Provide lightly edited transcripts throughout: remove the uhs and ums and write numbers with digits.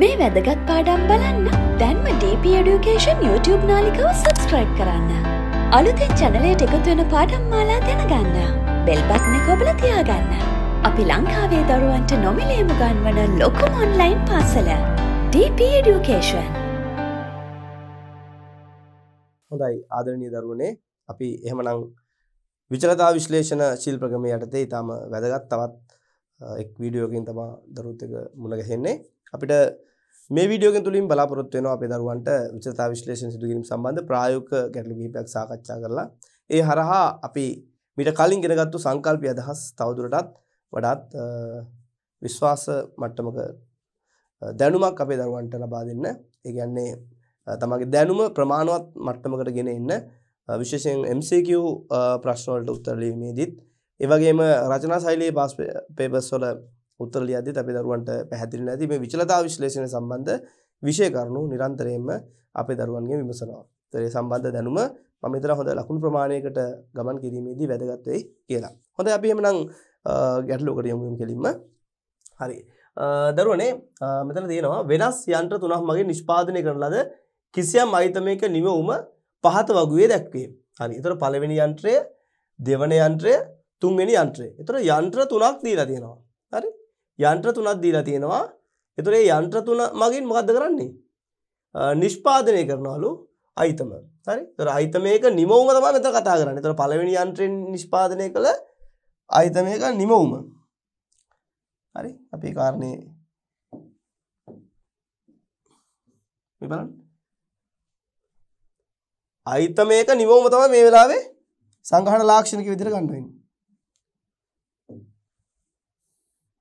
මේ වැදගත් පාඩම් බලන්න දැන්ම DP Education YouTube නාලිකාව subscribe කරන්න. අලුතෙන් channel එකට එකතු වෙන පාඩම් මාලා දැනගන්න. bell button එක ඔබලා තියාගන්න. අපි ලංකාවේ දරුවන්ට නොමිලේම ගන්වන ලොකුම online පාසල DP Education. හොඳයි ආදරණීය දරුවනේ අපි එහෙමනම් විචලතා විශ්ලේෂණ ශිල්පගමේ යටතේ ඊටම වැදගත් තවත් එක් වීඩියෝ එකකින් තමයි දරුවොත් එක මුල ගැහෙන්නේ. අපිට මේ වීඩියෝ එකෙන් තුලින් බලාපොරොත්තු වෙනවා අපේ දරුවන්ට විචලතා විශ්ලේෂණ සිදු කිරීම සම්බන්ධ ප්‍රායෝගික ගැටලු කිහිපයක් සාකච්ඡා කරලා ඒ හරහා අපි මීට කලින් ඉගෙනගත්තු සංකල්ප අදහස් තවදුරටත් වඩාත් විශ්වාස මට්ටමක දැනුමක් අපේ දරුවන්ට ලබා දෙන්න. ඒ කියන්නේ තමගේ දැනුම ප්‍රමාණවත් මට්ටමකට ගෙන එන්න විශේෂයෙන් MCQ ප්‍රශ්න වලට උත්තර ලියීමේදීත් ඒ වගේම රචනා ශෛලියේ පාස් පේපර්ස් වල උත්තර ලියද්දීත් අපි දරුවන්ට පැහැදිලි නැති මේ විචලතා විශ්ලේෂණය සම්බන්ධ විෂය කරුණු නිරන්තරයෙන්ම අපේ දරුවන්ගෙන් විමසනවා. ඒතර ඒ සම්බන්ධ දැනුම මම හිතනවා හොඳ ලකුණු ප්‍රමාණයකට ගමන් කිරීමේදී වැදගත් වෙයි කියලා. හොඳයි අපි එහෙනම් ගැටලුවකට යමු කෙලින්ම. හරි. දරුවනේ මෙතන තියෙනවා වෙනස් යන්ත්‍ර තුනක් මගින් නිෂ්පාදනය කරන ලද කිසියම් අයිතමයක නිමවුම පහත වගුවේ දැක්වේ. හරි. ඒතර පළවෙනි යන්ත්‍රය, දෙවන යන්ත්‍රය, තුන්වෙනි යන්ත්‍රය. ඒතර යන්ත්‍ර තුනක් දීලා තියෙනවා. හරි. යන්ත්‍ර තුනක් දීලා තියෙනවා. ඒතර මේ යන්ත්‍ර තුන මගින් මොකද්ද කරන්නේ? නිෂ්පාදනය කරනවලු අයිතම. හරි. ඒතර අයිතමයක නිමවුම තමයි මෙතන කතා කරන්නේ. ඒතර පළවෙනි යන්ත්‍රයෙන් නිෂ්පාදනය කළ අයිතමයක නිමවුම. හරි. අපි ඒ කාරණේ මේ බලන්න. අයිතමයක නිමවුම තමයි මේ වෙලාවේ සංග්‍රහණ ලාක්ෂණික විදිහට ගන්න වෙන්නේ.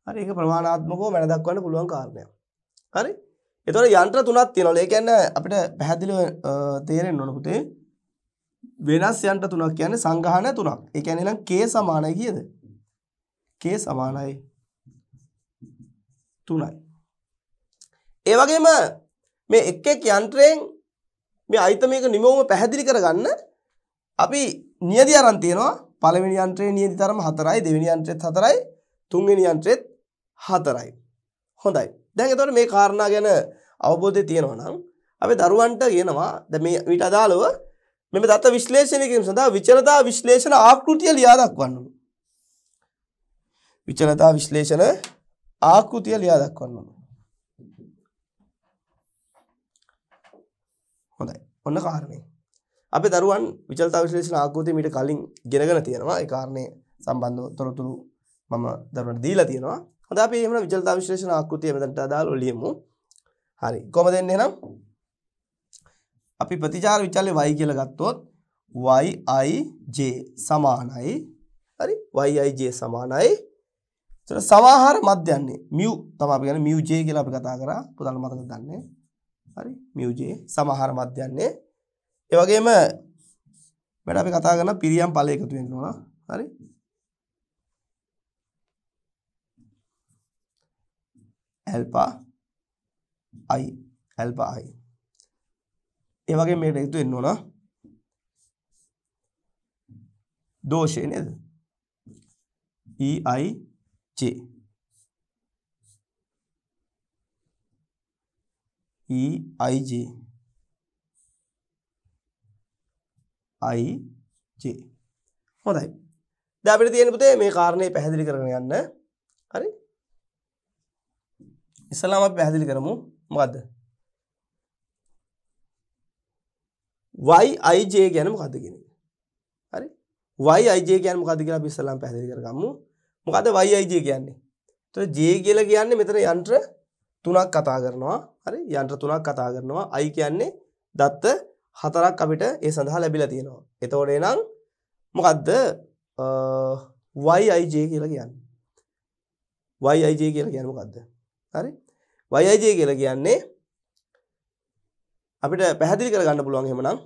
හරි ඒක ප්‍රමාණාත්මකව මම දක්වන්න පුළුවන් කාරණයක්. හරි. ඒතකොට යන්ත්‍ර තුනක් තියෙනවා. ඒ කියන්නේ අපිට පැහැදිලිව තේරෙන්න ඕන පුතේ වෙනස් යන්ත්‍ර තුනක් කියන්නේ සංග්‍රහණ තුනක්. ඒ කියන්නේ නම් K සමානයි කියද? K සමානයි 3යි. ඒ වගේම මේ එක් එක් යන්ත්‍රයෙන් මේ අයිතමයක නිමවුම පැහැදිලි කරගන්න අපි නියදි අරන් තියනවා. පළවෙනි යන්ත්‍රයේ නියදි තරම 4යි, දෙවෙනි යන්ත්‍රෙත් 4යි, තුන්වෙනි යන්ත්‍රෙත් 4යි. හොඳයි. දැන් එතකොට මේ කාරණා ගැන අවබෝධය තියෙනවා නම් අපි දරුවන්ට කියනවා දැන් මේ ඊට අදාළව මෙමෙ දත විශ්ලේෂණය කිරීම සඳහා විචලතා විශ්ලේෂණ ආකෘතිය ලියා දක්වන්න. විචලතා විශ්ලේෂණ ආකෘතිය ලියා දක්වන්න. හොඳයි. ඔන්න කාරණේ. අපේ දරුවන් විචලතා විශ්ලේෂණ ආකෘතිය මීට කලින් ඉගෙනගෙන තියෙනවා. ඒ කාරණේ සම්බන්ධව තොරතුරු මම දරුවන්ට දීලා තියෙනවා. හොඳයි අපි එහෙනම් විචලතා විශ්ලේෂණ ආකෘතිය මෙතනට අදාළව ලියමු. හරි. කොහොමද එන්නේ එහෙනම්? අපි ප්‍රතිචාර විචලයේ y කියලා ගත්තොත් yij සමානයි. හරි. yij සමානයි. ඒතර සමාහාර මධ්‍යන්නේ mu තමයි අපි කියන්නේ mu j කියලා අපි කතා කරා. පුතාල මතකද දන්නේ? හරි mu j සමහර මධ්‍යන්නේ ඒ වගේම මට අපි කතා කරන පිරියම් ඵල එකතු වෙන්න ඕන. හරි alpha i ඒ වගේ මේකට එකතු වෙන්න ඕන දෝෂය නේද e i j e i j. හොඳයි. දැන් අපිට තියෙන පුතේ මේ කාරණේ පැහැදිලි කරගෙන යන්න. හරි. ඉස්සලාම අපි පැහැදිලි කරමු මොකද්ද? y i j කියන්නේ මොකද්ද කියන එක. හරි. y i j කියන්නේ මොකද්ද කියලා අපි ඉස්සලාම පැහැදිලි කරගමු. මොකද්ද y i j කියන්නේ? ඒතර j කියලා කියන්නේ මෙතන යන්ත්‍ර තුනක් කතා කරනවා. හරි යන්ත්‍ර තුනක් කතා කරනවා. i කියන්නේ දත්ත හතරක් අපිට ඒ සඳහා ලැබිලා තියෙනවා. එතකොට එනම් මොකද්ද yij කියලා කියන්නේ? yij කියලා කියන්නේ මොකද්ද? හරි yij කියලා කියන්නේ අපිට පැහැදිලි කරගන්න පුළුවන් එහෙමනම්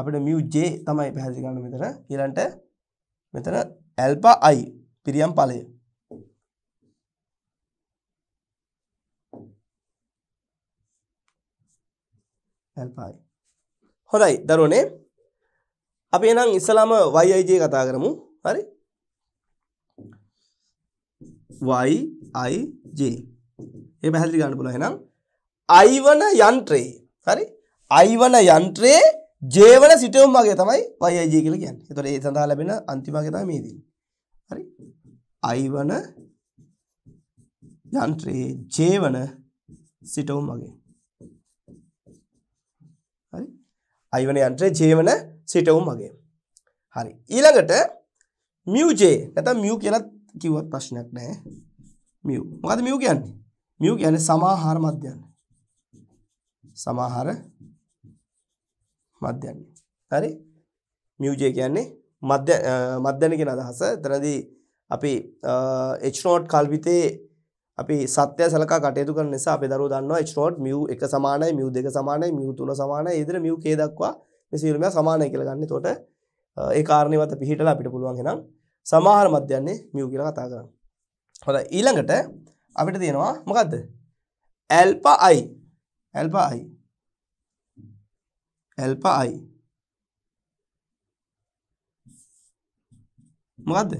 අපිට mu j තමයි පැහැදිලි කරන්න මෙතන. ඊළඟට මෙතන alpha i පිරියම් ඵලය. alpha i. හොඳයි දරුවනේ අපි එහෙනම් ඉස්සලාම yij කතා කරමු. හරි. yij. මේ පැහැදිලි ගන්න පුළුවන් එහෙනම් i වන යන්ත්‍රේ. හරි. i වන යන්ත්‍රේ j වන සිටුම් වගේ තමයි yij කියලා කියන්නේ. ඒතකොට ඒ සඳහා ලැබෙන අන්තිම වගේ තමයි මේ දෙන්නේ. හරි. i වන යන්ත්‍රේ j වන සිටුම් වගේ. හරි. i වන යන්ත්‍රේ j වන සිටුම් වගේ. හරි. ඊළඟට mu j නැත්නම් mu කියලා කිව්වත් ප්‍රශ්නයක් නැහැ. mu. මොකද mu කියන්නේ? mu කියන්නේ සමාහාර මධ්‍යයන්. සමාහාර මධ්‍යයන්. හරි. mu j කියන්නේ මධ්‍යයන් කියන අදහස. එතනදී අපි h not කල්පිතේ අපි සත්‍ය සලකා කටයුතු කරන නිසා අපි දරුවෝ දන්නවා h not mu 1 සමානයි, mu 2 සමානයි, mu 3 සමානයි. ඒ විදිහට mu k දක්වා මේ සියලුම සමානයි කියලා ගන්න. එතකොට ඒ කාරණේවත් අපි හිතලා අපිට පුළුවන් එහෙනම් සමාහාර මධ්‍යයන්නේ mu කියලා කතා කරන්න. හොඳයි. ඊළඟට අපිට තියෙනවා මොකද්ද? alpha i. alpha i. alpha i. මොකද්ද?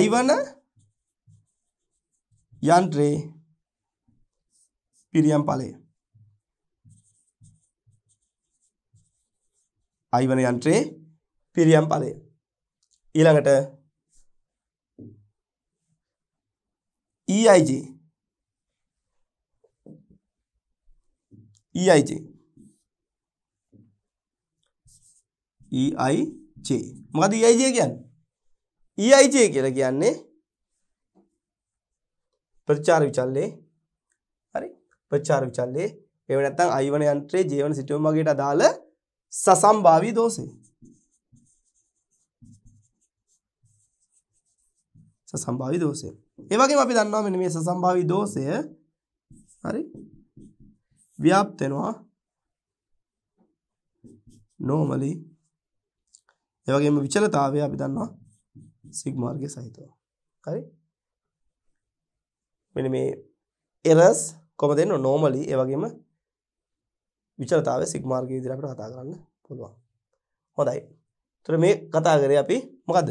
i වන යන්ත්‍රේ පිරියම් ඵලය. i වන යන්ත්‍රේ පිරියම් ඵලය. ඊළඟට eij eij eij මොකද eij කියන්නේ? eij කියලා කියන්නේ ප්‍රචාර විචල්ලේ. හරි. ප්‍රචාර විචල්ලේ ඒව නැත්තම් i වන යන්ත්‍රයේ j වන සිටුම් වගේට අදාළ සසම්භාවී දෝෂය. සසම්භාවී දෝෂය. ඒ වගේම අපි දන්නවා මෙන්න මේ සසම්භාවී දෝෂය හරි ව්‍යාප්ත වෙනවා normally. ඒ වගේම විචලතාවය අපි දන්නවා sigma වර්ගය සහිතව. හරි. මෙන්න මේ errors කොහොමද එන්නේ normally ඒ වගේම විචලතාවය sigma වර්ගය විදිහට අපිට කතා කරන්න පුළුවන්. හොඳයි. ඒතර මේ කතා කරේ අපි මොකද්ද?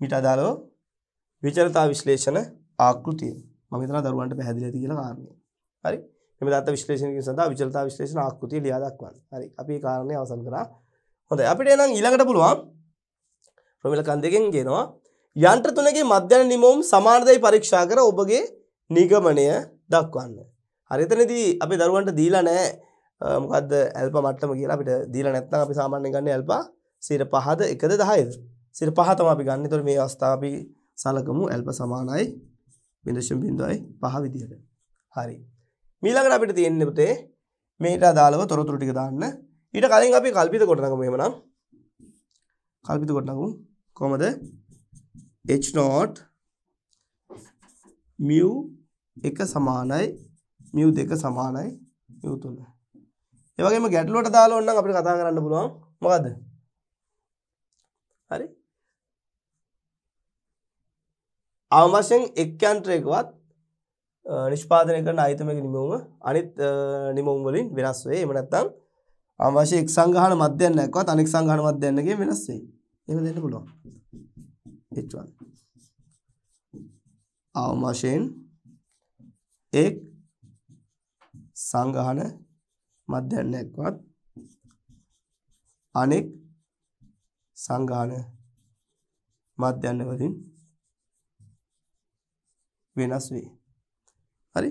මිට අදාළව විචලතා විශ්ලේෂණ ආකෘතිය. මම හිතනවා දරුවන්ට පැහැදිලි ඇති කියලා කාරණේ. හරි. මේ දත්ත විශ්ලේෂණයකින් සඳහා විචලතා විශ්ලේෂණ ආකෘතිය ලියා දක්වන්න. හරි. අපි මේ කාරණේ අවසන් කරා. හොඳයි. අපිට එහෙනම් ඊළඟට පුළුවන් ප්‍රමිල කන්දකින් කියනවා යන්ත්‍ර තුනකේ මධ්‍යන නිමවුම් සමානදයි පරීක්ෂා කර ඔබගේ නිගමනය දක්වන්න. හරි. එතනදී අපි දරුවන්ට දීලා නැහැ මොකද්ද ඇල්ෆා මට්ටම කියලා අපිට දීලා නැත්නම් අපි සාමාන්‍යයෙන් ගන්න ඇල්ෆා 0.5ද 1ද 10ද සිර පහ තමයි අපි ගන්න. ඒතකොට මේ අවස්ථාව අපි සලකමු ඇල්ෆා සමානයි 0.5 විදිහට. හරි. ඊළඟට අපිට තියෙන්නේ පුතේ මේකට අදාළව තොරතුරු ටික දාන්න. ඊට කලින් අපි කල්පිත කොට නගමු එහෙමනම්. කල්පිත කොට නගමු. කොහමද? h not mu 1 සමානයි mu 2 සමානයි mu 3. ඒ වගේම ගැටලුවට දාලා ඕන නම් අපිට කතා කරන්න පුළුවන්. මොකද්ද? හරි. අවමශයෙන් එක් යන්ත්‍රයකවත් නිෂ්පාදනය කරන අයිතමක නිමවුම අනිත් නිමවුම් වලින් වෙනස් වේ. එහෙම නැත්නම් අවමශය එක් සංගහන මධ්‍යන්නයක්වත් අනෙක් සංගහන මධ්‍යන්නකේ වෙනස් වේ. එහෙම දෙන්න පුළුවන්. h1 අවමශයෙන් එක් සංගහන මධ්‍යන්නයක්වත් අනෙක් සංගහන මධ්‍යන්න වලින් වෙනස් වේ. හරි.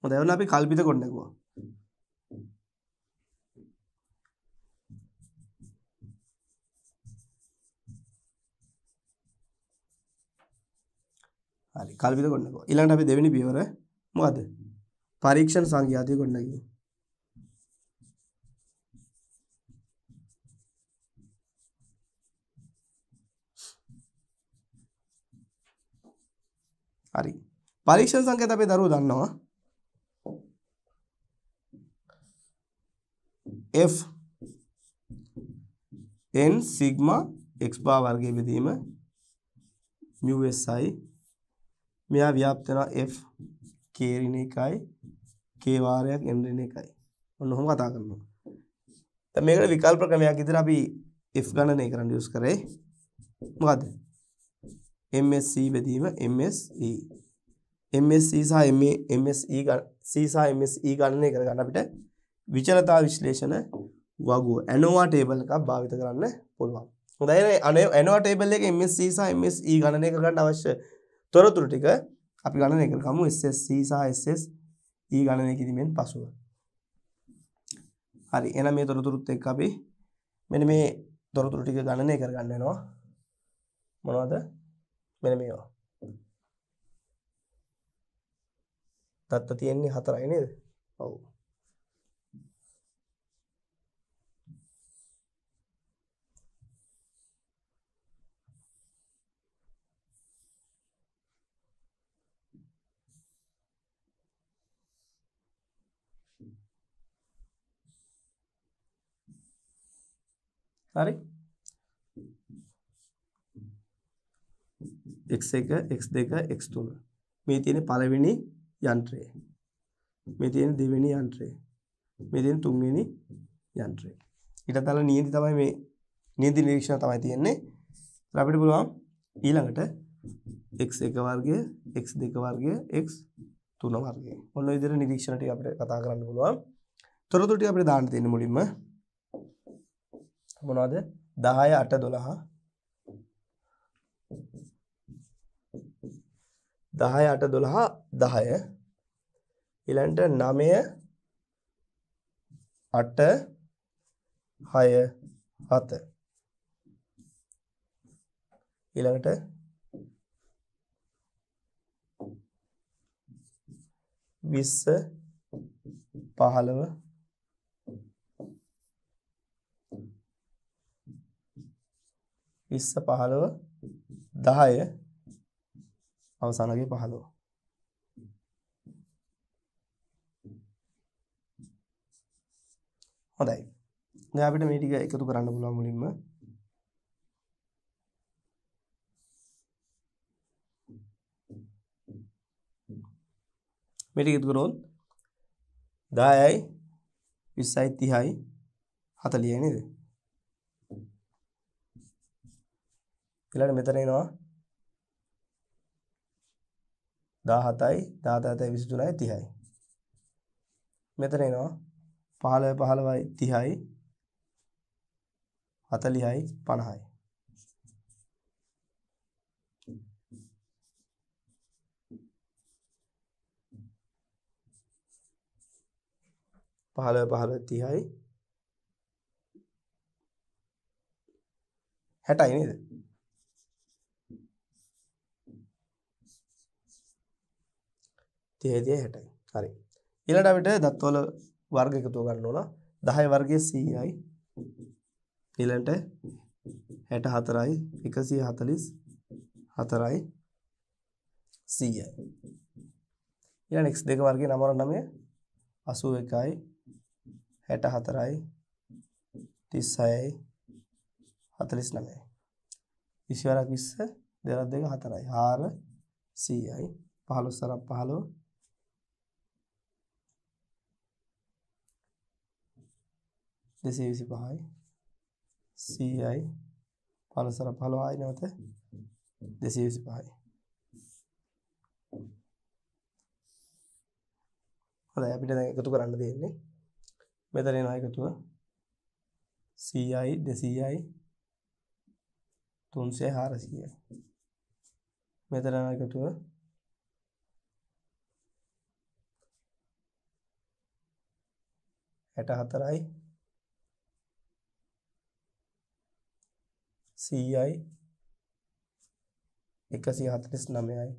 හොඳයි. ඔන්න අපි කල්පිත කොට නගුවා. හරි. කල්පිත කොට නගුවා. ඊළඟට අපි දෙවෙනි පියවර මොකද්ද? පරීක්ෂණ සංඛ්‍යාතය කොට නගිනවා. හරි. පරීක්ෂණ සංකේත අපි දරුවෝ දන්නවා f n sigma x bar වර්ගයේ බෙදීම mu si මෙයා ව්‍යාප්ත වෙනවා f k ඍණ 1යි k වාරයක් n ඍණ 1යි. ඔන්න ඔහොම කතා කරනවා. तर वेगळे विकल्प क्रमांक इधर अभी इफ गणना नहीं करना यूज करे बाद MSc बेदीम MSE MSc सा MA MSE का C सा MSE गणना नहीं कर गणना बेटा विचलता विश्लेषण වගෝ ඇනෝවා ටේබල් එකක් භාවිත කරන්න පුළුවන්. හොඳයි නේ ඇනෝවා ටේබල් එකේ MSC සහ MSE ගණනය කර ගන්න අවශ්‍ය තොරතුරු ටික අපි ගණනය කරමු SSC සහ SSE ගණනය කිරීමෙන් පසුව. හරි එහෙනම් මේ තොරතුරුත් එක්ක අපි මෙන්න මේ තොරතුරු ටික ගණනය කර ගන්න වෙනවා. මොනවද? මෙන්න මේවා. තත්ත තියෙන්නේ 4යි නේද? ඔව්. अरे एक्स एक एक्स देगा एक्स तुम मे तीन पालवेणी यांत्रे मे तीन देवेणी यांत्रे मे तीन तुम्हेणी यांत्रे इटा ताला नियंती तमाय मे नियंती निरीक्षण तमाय तीन ने रापिड बोलवा इलांगटे एक्स एक वर्गे एक्स देगा वर्गे एक्स तुम वर्गे और लो इधर निरीक्षण टी आपने कथा कराने बोलवा थोड़ा थोड़ी आपने दान देने मुड़ी में මොනවද 10 8 12 10 8 12 10 ඊළඟට 9 8 6 7 ඊළඟට 20 15 15 10 අවසානයේ 15 හොඳයි දැන් අපිට මේ ටික එකතු කරන්න පුළුවන් මුලින්ම මේ ටික එකතු කරොත් 10යි 20යි 30යි 40යි නේද මෙතන එනවා 17යි 17යි 23යි 30යි මෙතන එනවා 15යි 15යි 30යි 40යි 50යි 15යි 30යි 60යි නේද दिए हेटाई हरी इलाटा बेटे दत्तोल वर्ग के तो करना 10 वर्गे सी आई इलाटे हेट हतराई 140 हतराई सी आई इला नेक्स्ट देख वर्गे नमर नमे 81 हेट हतराई 30 40 नमे इसी वर्ग 20 देर देख हतराई हार सी आई 15 जैसे इसी पहाई सी आई पालो सारा पालो आई ना होते जैसे इसी पहाई अरे आप इधर एक तो कराना दिए नहीं मैं तो नहीं आया कुछ सी आई जैसे आई तुमसे हार सी आई मैं तो नहीं आया कुछ ऐटा हतराई सी आई 81 नमे आई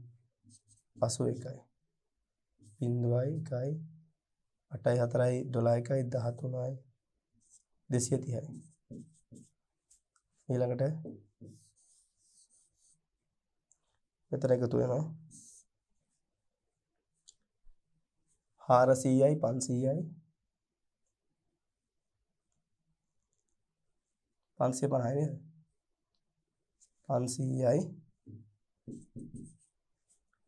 81 बिंदुआई काई 28 हतराई 12 काई 10 आई 230 ये लगता है कितने का तू है ना हार सी आई 500 आई 500 पर आए नहीं 500 आई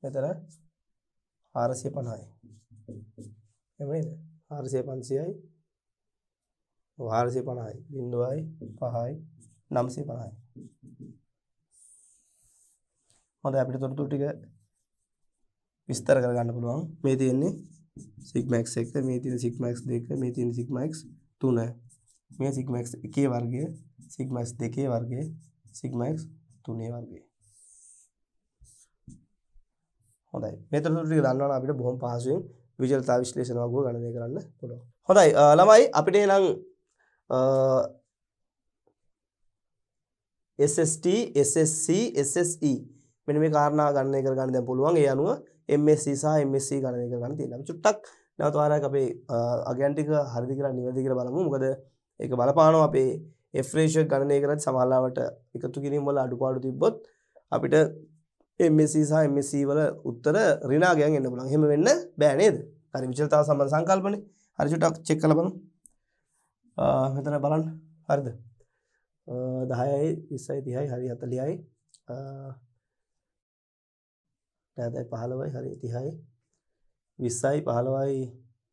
इधर हार से 500 आई 500 आई भार से पढ़ाए, बिंदु आए पढ़ाए, नाम से पढ़ाए। मत अपने तोड़ तोड़ के विस्तार कर गाने बोलवाऊँ। मे तीन सिग्मा एक्स एक है, मे तीन सिग्मा एक्स देख, मे तीन सिग्मा एक्स तून है, मे सिग्मा एक्स के वर्ग, सिग्मा एक्स देखे वर्ग, सिग्मा एक्स तूने वर्ग। හොඳයි මෙතන තුරු දන්නවනම් අපිට බොහොම පහසුවෙන් විජලතා විශ්ලේෂණ වගුව ගණනය කරන්න පුළුවන්. හොඳයි ළමයි අපිට එහෙනම් SST SSC SSE මෙන්න මේ කාරණා ගණනය කර ගන්න දැන් පුළුවන්. ඒ අනුව MSc සහ MSE ගණනය කර ගන්න තියෙනවා. අපි චුට්ටක් නැවත වාරයක් අපේ අගයන් ටික හරිද කියලා නිවැරදි කියලා බලමු. මොකද ඒක බලපානවා අපේ F ratio ගණනය කරද්දී සමාලාවට එකතු කිරීම වල අඩුපාඩු තිබ්බොත් අපිට MSc සහ MSE වල උත්තර ඍණාංගයෙන් එන්න පුළුවන්. එහෙම වෙන්න බෑ නේද? හරි විචලතාව සම්බන්ධ සංකල්පනේ. හරි චුට්ටක් චෙක් කරලා බලමු. මෙතන බලන්න. හරිද? 10යි 20යි 30යි හරි 40යි නැත්නම් 15යි හරි 30යි 20යි 15යි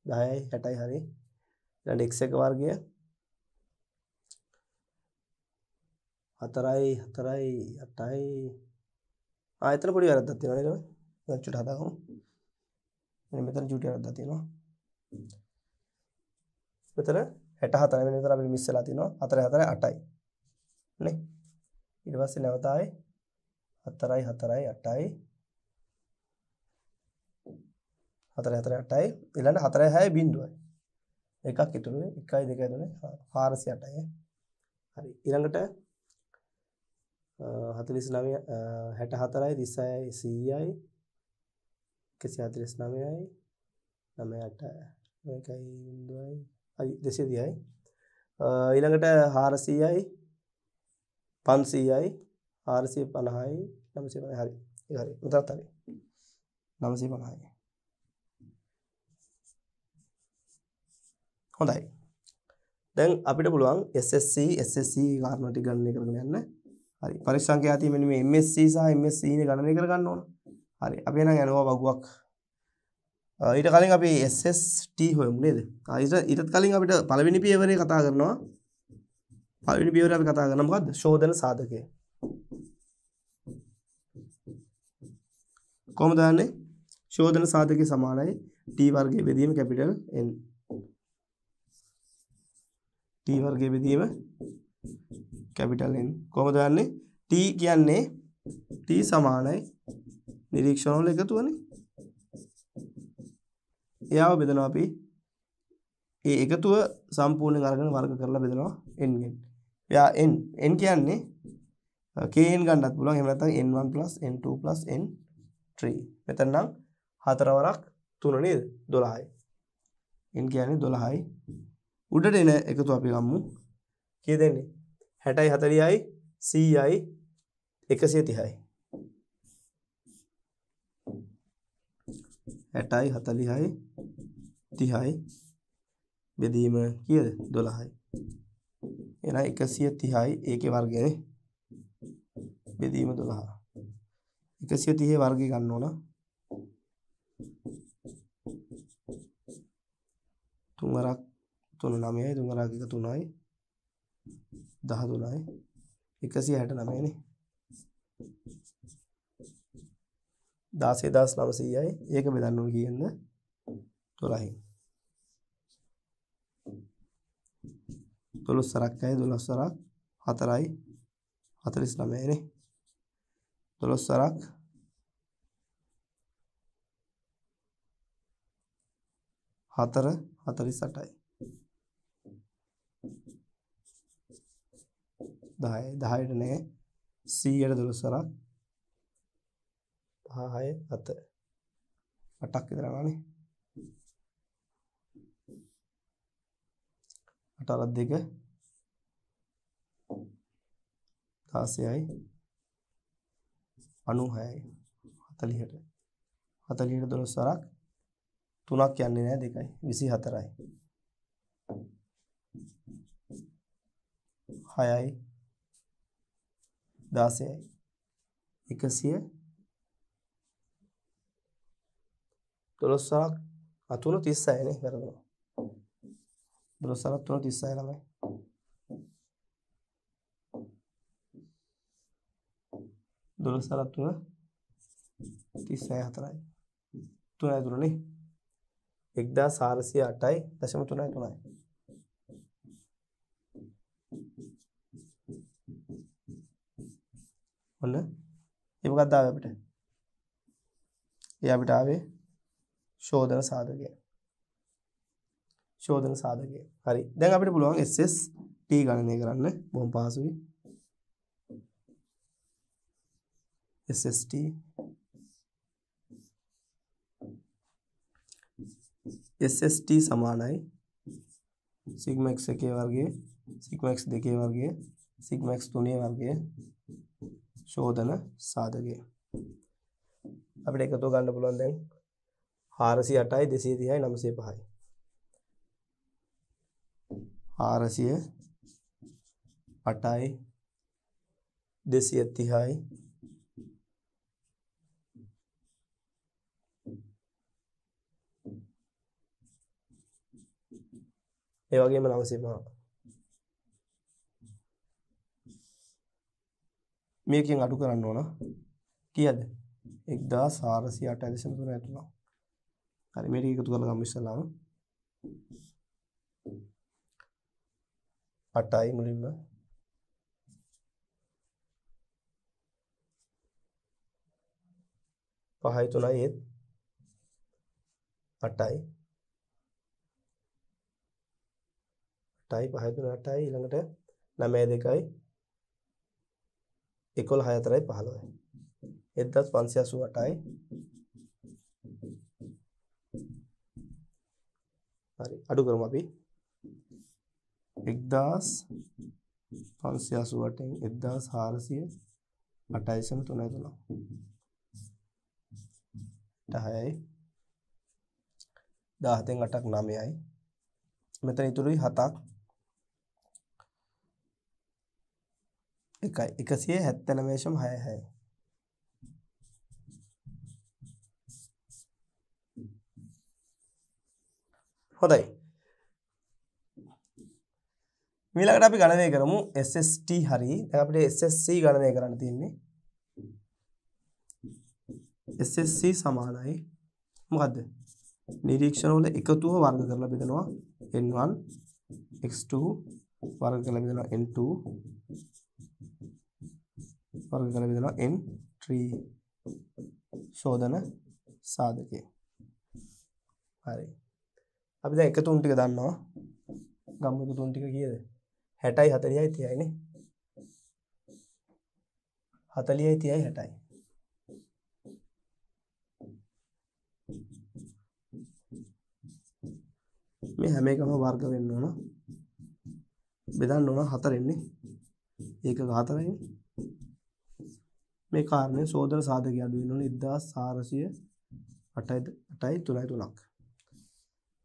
10යි 60යි හරි. ඊළඟ x එක වර්ගය 4යි 4යි 8යි आयतन पड़ी वाला दाती ना मैं चुटाता हूँ मैंने बेतन चुटिया वाला दाती ना बेतन ऐटा हाथ रहे मैंने बेतन अपने मिस्से लाती ना हाथ रहे अटाई नहीं इधर बस नहीं होता है हाथ रहे अटाई हाथ रहे अटाई इलान हाथ रहे है बिंदु है एका कितने इकाई देखा है तूने हार से अटाई है अरे इलान कटे हतलिस नाम हेट हाथ आए दिशा आए सी आई किसी हतलिस नाम आए नाम अट बिंदु आई दिश दिया है इलांगट हार सी आई पन सी आई हार सी पन आई नम से पन हरी हरी उधर तारी नम से पन आई होता है दें अपने बोलवांग SSC कारण टी गणना करने හරි පරිසංඛ්‍යාය ආදී මෙන්න මේ MSc සහ MSE නේ ගණනය කර ගන්න ඕන. හරි අපි එහෙනම් යනවා වගුවක්. ඊට කලින් අපි SST හොයමු නේද? ඊටත් කලින් අපිට පළවෙනි පියවරේ කතා කරනවා. පළවෙනි පියවරේ අපි කතා කරනවා මොකද්ද? ශෝධන සාධකය. කොහොමද යන්නේ? ශෝධන සාධකයේ සමානයි t වර්ගයේ බෙදීම කැපිටල් N. t වර්ගයේ බෙදීම कैपिटल एन कोमद यानी टी क्या ने टी समान है निरीक्षण लेकर तू नहीं या बेदना आप ये एक तू संपूर्ण कार्यक्रम वर्ग करला बेदना एन या एन क्या ने के एन का नाम बोला हमारे तक N1 + N2 + N3 बेतन नाम हाथरा वराक तू नहीं दोलाहाई एन क्या ने दोलाहाई उड़े ने एक तू आप काम के देने हेटाई हतरी आई सी आई एक तिहाई हेटाई हतली हाई तिहाई बेदीम किए दोलाहाई एना एक तिहाई एक वर्ग बेदीम दोलाहा एक तिहाई वर्ग गणो ना तुम्हारा तुम नाम आई तुम्हारा आगे का तुम आई दहा दूला है एक हेट नाम है दासे दास नाम से आई एक बेदान की अंदर दूला है दुलुस सराक का है दुलुस सराक हतराई हतरिस नाम है दुलुस सराक हतर हतरिस अटाई दहाई दहाई ने सी एड दुलसरा दहाई अत अटक किधर आना नहीं अठारह देखे दासे आई अनु है हतली हेड दुलसरा तूना क्या निर्णय देखा है विसी हतर आई दास है एक तो सारा अतुल तीस है नहीं कर दो सारा तुरंत तीस है ना मैं दोनों सारा तुना तीस है हतराय तुना है तुना नहीं एकदा सार से आटाई दशम तुना है तुना है बोलना ये बका दावे बेटा या बेटा आवे शोधन साधक है शोधन साधक है हरी देंगे आप इटे बोलोगे एसएस टी गणने कराने बहुत पास हुई SST SST समान है सिग्मा एक्स के वर्गे सिग्मा एक्स देखे वर्गे सिग्मा एक्स तुने वर्गे शोधन साधके अब एक तो गांड बोला दें 408 देसी दिया 905 408 देसी अतिहाई ये वाक्य में नाम से बाहर मैं क्या गाड़ू कराने वाला किया थे एक दास आरसी आटा जैसे मैं तो नहीं तो ना अरे मेरी एक तो गलत काम मिस्टर लाम आटाई मुलीमा पहाई तो ना ये आटाई टाई पहाई तो ना टाई इलाके ना मैं देखा है इकोल हाय तराई पहालो है इधर 500 आटाई अरे आडू करूँ अभी 10 500 आटे 10 400 आटाई से मैं तो ना टाई दाहतें घटक नामे आए मैं तो नहीं तो हताक इकसीय हत्तनमेशम है होता है मिला कर आप गणना करमु SST हरी आप SSC गणना करना तीन SSC समान है मुकद निरीक्षण वाले इकतु हो वर्ग करला बेदनवा n1 x2 वर्ग करला बेदनवा n2 वर्ग करला बेदनवा n3 शोधन साधके හරි අපි දැන් එකතුන් ටික දන්නවා ගම්ම එකතුන් ටික කීයද 60යි 40යි 30යි නේ 40යි 30යි 60යි मैं हमें कहाँ बार का बनना ना विधान नोना हाथा रहने एक हाथा रहने मैं कार ने सोधर साधे किया दो इन्होंने 10 400 अटाई तुलाई तुलाक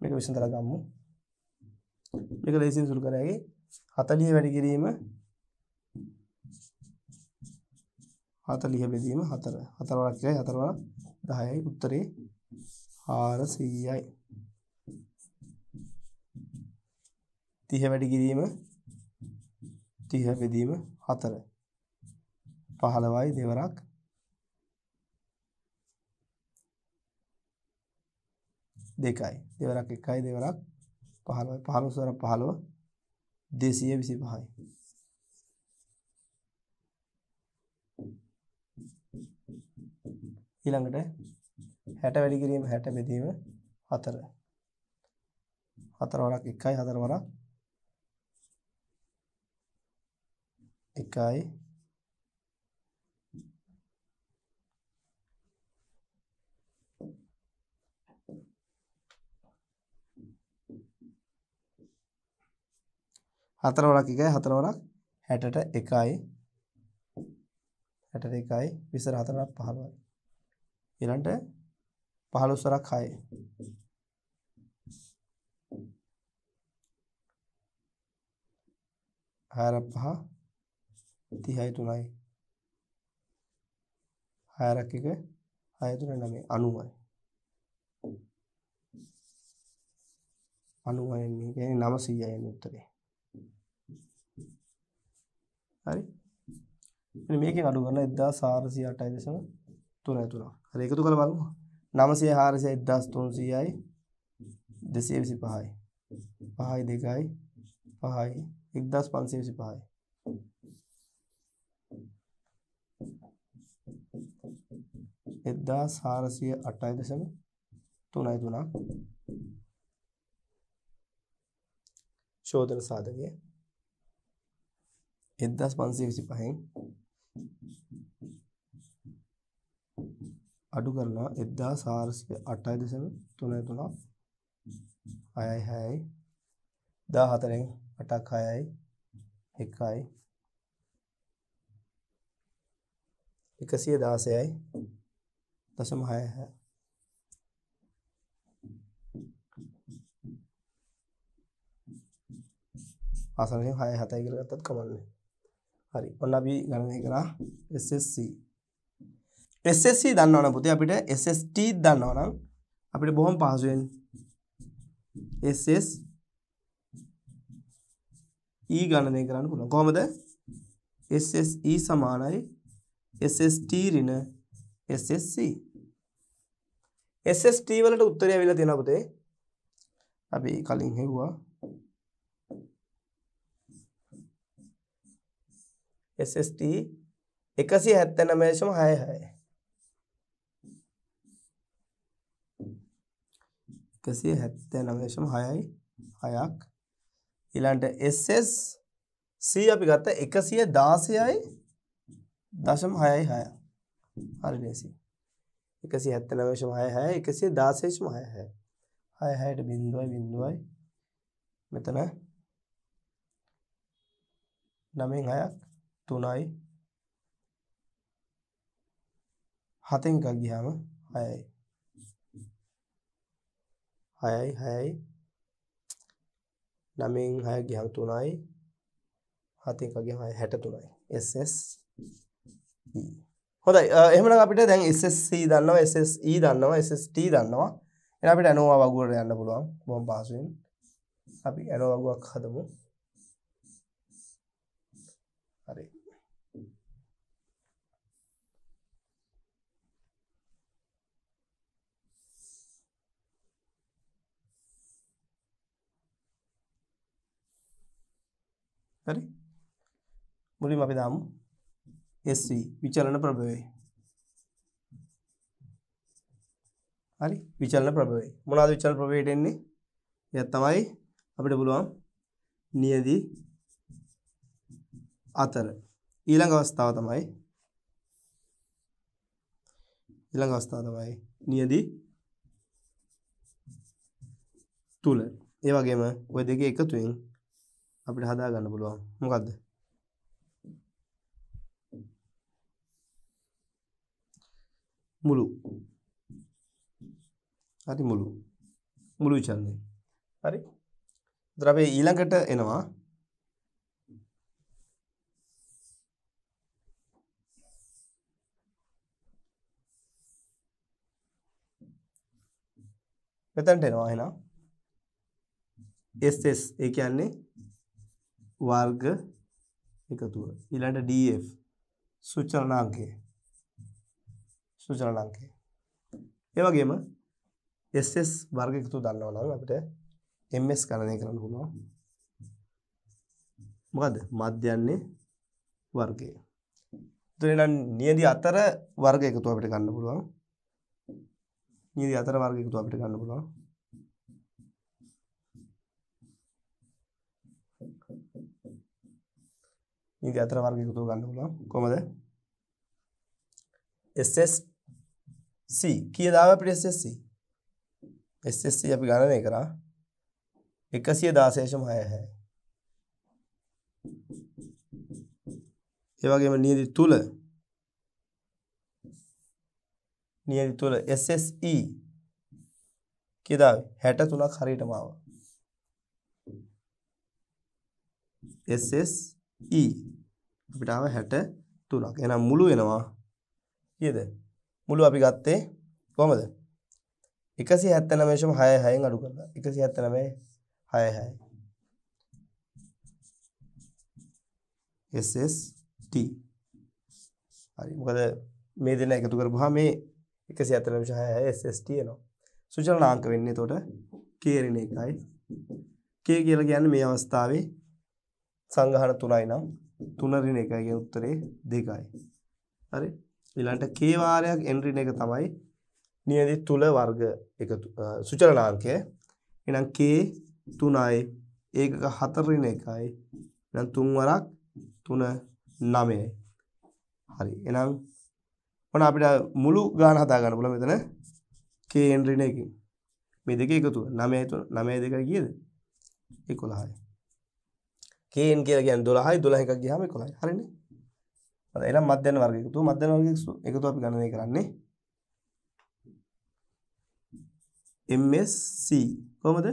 मैं कभी संतरा काम हूँ मैं कल ऐसे शुरू करेंगे हाथा लिए बैठ के लिए मैं हाथा लिए बैठ के मैं हाथा वाला क्या है हाथा वाला दहाई उत्तरे 400 तीहे बैठ गिरी में तीहे विधि में हाथर है पहलवाई देवराक देखाई देवराक इकाई देवराक पहलवाई पहलो सारा पहलो देसी विषय पहाई इलांगट है हैटा बैठ गिरी में हैटा विधि में हाथर है हाथर वराक इकाई हाथर वराक इकाई हतरवराक इकाई हतरवराक हेटटा इकाई हेटटा इकाई विसर हतरवराक पहलवाई इलांटे पहलुसरा खाए हरपहा तिहाई तुनाई हाय रखे के हाय तुनाई नामे अनुवाय नहीं क्या नाम सही है नहीं उत्तरे अरे මෙන්න මේකෙන් අඩු කරලා 1408.33 හරි එකතු කරලා බලමු 900 400යි 1325යි 5යි 2යි 5යි 1525යි दस हारसी अट्ठाईस दशम तुना तुना शोधन साधक है 10 5 1 5 अडू करना 10 हारसी 28 दशम तुना तुना आया है 10 हाथ 8 आया है 1 1 10 है दशम आया है 5 हाथ कमल में හරි ඔන්න අපි ගණනය කරා SSC දන්නවනම් පුතේ අපිට SST දන්නවනම් අපිට බොහොම පහසුවෙන් SSE ගණනය කරන්න පුළුවන් කොහොමද SSE සමානයි SST ඍණ SSC SST වලට උත්තරය ඇවිල්ලා තියෙනවා පුතේ අපි කලින් හෙව්වා SST 179.6 इलांट SSC අපි ගත්තා 116.6 116.6 තුනයි හතෙන් එකක් ගියාම 6යි 6යි 9න් 6 ගියාම 3යි හතෙන් එකක් ගියාම 63යි SSE හොඳයි එහෙනම් අපිට දැන් SSC දන්නවා SSE දන්නවා SST දන්නවා එහෙනම් අපිට ඇනෝ වගුවට යන්න පුළුවන් බොහොම පහසුවෙන් අපි ඇනෝ වගුවක් හදමු හරි හරි මුලින්ම අපි දාමු SC විචලන ප්‍රභවය හරි විචලන ප්‍රභවය මොනවාද විචලන ප්‍රභවයට එන්නේ එයා තමයි අපිට බලුවා නියදි අතර ඊළඟ අවස්ථාව තමයි නියදි තුල ඒ වගේම ওই දෙකේ එකතුවෙන් අපිට හදා ගන්න පුළුවන් මොකද්ද මුළු විචලනය හරි ඉතින් අපි ඊළඟට එනවා මෙතනට එනවා එහෙනම් SS ඒ කියන්නේ වර්ග එකතුව ඊළඟට DF සුචලනාංකය ඒ වගේම SS වර්ග එකතුව දන්නවා නම් අපිට MS ගණනය කරන්න පුළුවන් මොකද මධ්‍යන්නේ වර්ගය එතන නියදි අතර වර්ග එකතුව අපිට ගන්න පුළුවන් नियति अतर वर्ग එකතු අපිට ගන්න පුළුවන් नियति අතර वर्ग එකතු ගන්න පුළුවන් කොහමද SSC කීයද ආව අපිට SSC අපි ගණනය කරා 116.6 ඒ වගේම නියති තුල नियति तुल SSE किदावे 63 හරියටම ආවා SSE අපිට ආව 63ක් එහෙනම් මුළු වෙනවා කීයද මුළු අපි ගත්තේ කොහමද 179.66 න් අඩු කරලා 179.66 SST හරි මොකද මේ දෙන එකතු කරපුවා මේ 176 SST එනවා සුචලනාංක වෙන්නේ එතකොට k ඍණ 1යි k කියලා කියන්නේ මේ අවස්ථාවේ සංගහන 3යි නම් 3 ඍණ 1 කියන උත්තරේ 2යි හරි ඊළඟට k වාරයක් n ඍණ 1 තමයි නියදි තුල වර්ග එකතු සුචලනාංකය එහෙනම් k 3යි ඒකක 4 ඍණ 1යි එහෙනම් 3 වරක් 3 9යි හරි එහෙනම් ඔන්න අපිට මුළු ගාන හදා ගන්න පුළුවන් මෙතන k n ඍණ 1 මේ දෙක එකතු 9යි 3 9යි 2 කීයද 11යි k n කියලා කියන්නේ 12යි 12 එකක් ගියාම 11යි හරිනේ එහෙනම් මධ්‍යන වර්ග එකතු අපි ගණනය කරන්නේ MSC කොහොමද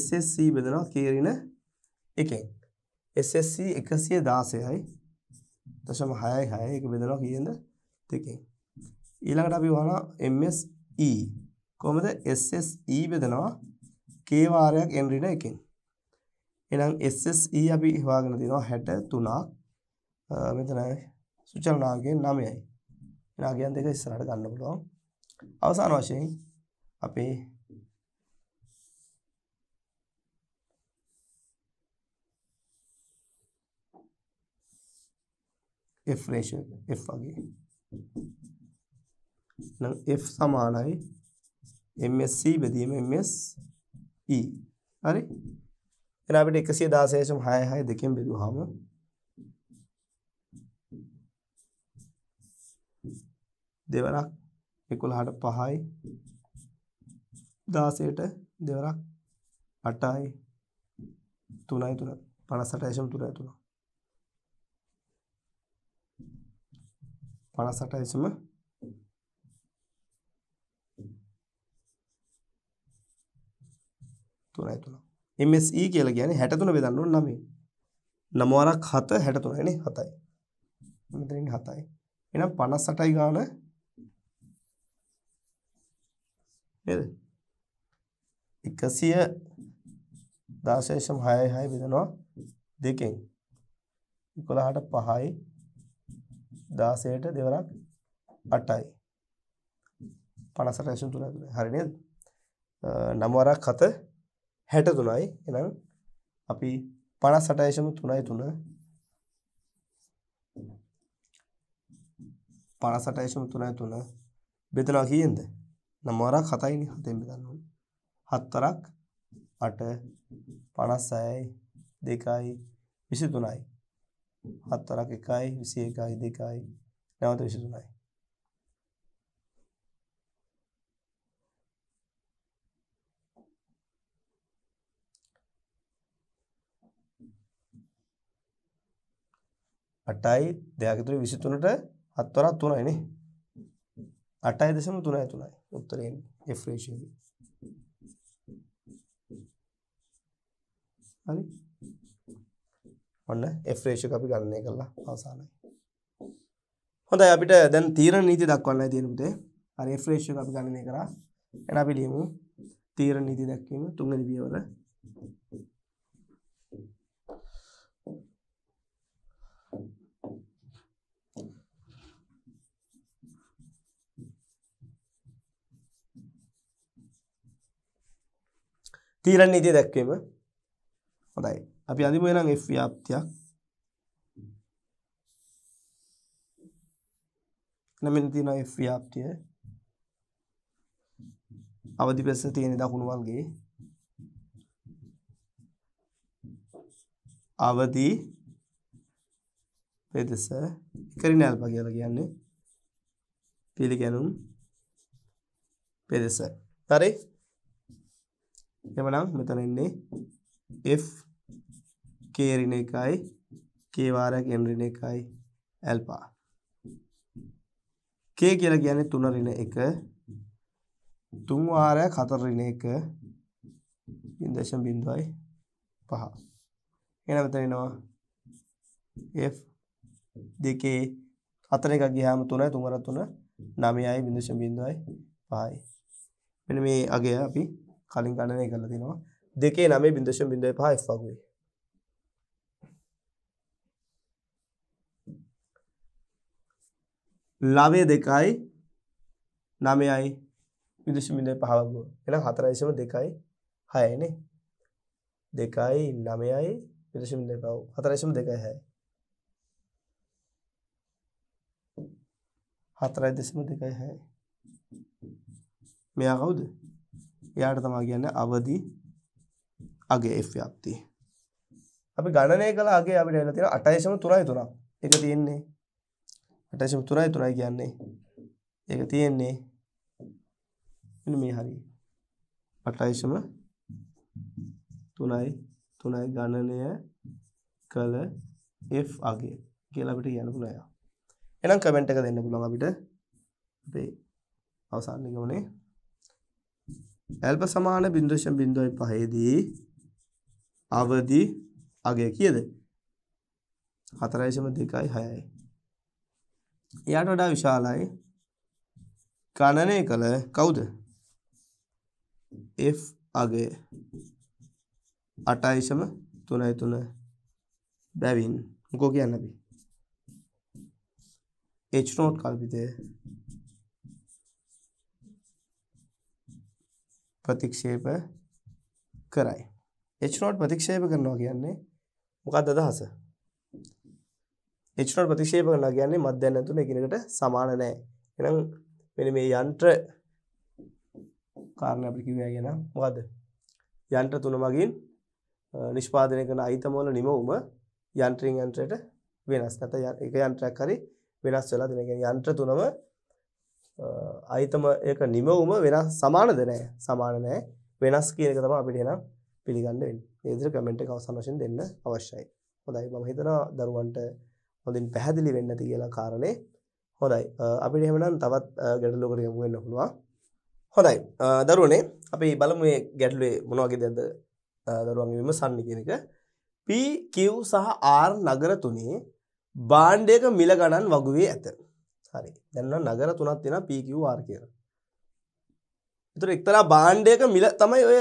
SSC බෙදනවා k ඍණ 1ෙන් SSC 116.66 එක බෙදනවා කීයද 2ෙන් ඊළඟට අපි වහනවා MSE කොහොමද SSE බෙදනවා k වාරයක් n ඍණ 1ෙන් එහෙනම් SSE අපි හොයාගෙන තියනවා 63ක් මෙතන සුචලනාංකය 9යි එහෙනම් අගයන් දෙක ඉස්සරහට ගන්න පුළුවන් අවසාන වශයෙන් අපේ f ratio f වගේ නම් f සමානයි msc බෙදීම mse හරි එහෙනම් අපිට 116.66 දෙකෙන් බෙදුවාම 2වරක් 11ට 5යි 16ට දෙවරක් 8යි 3යි 3 58.3 58.3 MSE කියලා කියන්නේ 63 බෙදන්න ඕන 9 9 වරක් 7 63 නේ 7යි මෙතනින් 7යි එහෙනම් 58යි ගාන නේද 116.66 බෙදනවා 2ෙන් 11ට 5යි 16ට දෙවරක් 8යි 58.3 හරි නේද 9 වරක් 7 63යි එහෙනම් අපි 58.3 58.3 බෙදනවා කීයෙන්ද 9 වරක් 7යි නේ 7ෙන් බෙදන්න ඕනේ 7ක් 8 56යි 2යි 23යි 7ක් 1යි 21යි 2යි නැවත 23යි අටයි දෙකක් තුන 23ට 7වරක් 3යි නේ 8.3 උත්තරේ f ratio හරි ඔන්න f ratio එක අපි ගණනය කළා අවසානයි හොඳයි අපිට දැන් තීරණ නීති දක්වන්නයි තියෙන පුතේ හරි f ratio එක අපි ගණනය කරා එහෙනම් අපි ලියමු තීරණ නීති දක්වීම තුන්වෙනි පියවර තීරණ නීති දක්වීම හොඳයි අපි අදිමු එහෙනම් f ව්‍යාප්තියක් මෙන්න තියෙනවා f ව්‍යාප්තිය අවදි පැත්තේ තියෙන දකුණු වර්ගයේ අවදි පෙදස ඉකරින ඇල්ෆා කියලා කියන්නේ පිළිගැනුම් පෙදස හරි එමනම් මෙතන ඉන්නේ f k ඍණ 1යි k වාරයක් n ඍණ 1යි ඇල්ෆා k කියලා කියන්නේ 3 ඍණ 1 3 වාරයක් 4 ඍණ 1 0.05 එහෙනම් මෙතන එනවා f 2 4 එකක් ගියාම 3යි 3 වරක් 3 9යි 0.05යි මෙන්න මේ අගය අපි කලින් ගණනය කරලා තිනවා 2.9.05 f වගේ लावे देखाए नामे आए विदुषी मिले पहाड़ है हाथरा ऐसे में देखाए हाय ने देखाए नामे आए विदुषी मिले पाओ हाथरा ऐसे में देखाए है हाथरा ऐसे में देखाए है मैं आगा उद यार तम आ गया ना अवधि आगे एफ व्याप्ति अभी गाना नहीं कल आगे अभी रहना तेरा 28 में तुरा है तुरा एक तीन ने 28 में तुरा है तुरा ज्ञान ने एक तीन ने इनमें हरी 28 में तुनाई तुनाई गाना ने है कल एफ आगे केला बेटे ज्ञान बुलाया ये ना कमेंट का देने बुलाऊंगा बेटे बे अवसान निकलो ने एल्प समान बिंदुशम बिंदु पहेदी अवधि आगे किए दे हतरा में देखा है यार विशाल आए कानने कल कौद एफ आगे 28 में तुना तुना बेबिन उनको क्या नबी एच नोट काल भी दे प्रतिक्षेप कराए एच नोट प्रतिक्षेप करना गया ने मुकाददा हस एच नोट प्रतिक्षेप करना गया ने मध्याह्न तो මේකිනකට සමාන නැහැ එහෙනම් මෙන්න මේ යන්ත්‍ර කාරණා අපිට කියවය කියන මොකද්ද යන්ත්‍ර තුන මගින් නිෂ්පාදනය කරන අයිතම වල නිමවුම යන්ත්‍රින් යන්ත්‍රයට වෙනස් නැත එක යන්ත්‍රයක් හරි වෙනස් වෙලා දෙන කියන්නේ යන්ත්‍ර තුනම අයිතම එක නිමවුම වෙනස් සමානද නැහැ සමාන නැහැ වෙනස් කියන එක තමයි අපිට එහෙනම් පිළිගන්න වෙන්නේ. ඒ විදිහට කමෙන්ට් එක අවසන් වශයෙන් දෙන්න අවශ්‍යයි. හොඳයි මම හිතනවා දරුවන්ට හොඳින් පැහැදිලි වෙන්න ඇති කියලා කාරණේ. හොඳයි. අපිට එහෙමනම් තවත් ගැටලුවකට යමු වෙන්න පුළුවන්. හොඳයි. දරුවනේ අපි බලමු මේ ගැටලුවේ මොන වගේ දෙයක්ද දරුවන්ගේ විමසන්නේ කියන එක. P Q සහ R නගර තුනේ භාණ්ඩයක මිල ගණන් වගුවේ ඇත. හරි. දැන් නම් නගර තුනක් තියෙනවා P Q R කියලා. ඒතර එක්තරා භාණ්ඩයක මිල තමයි ඔය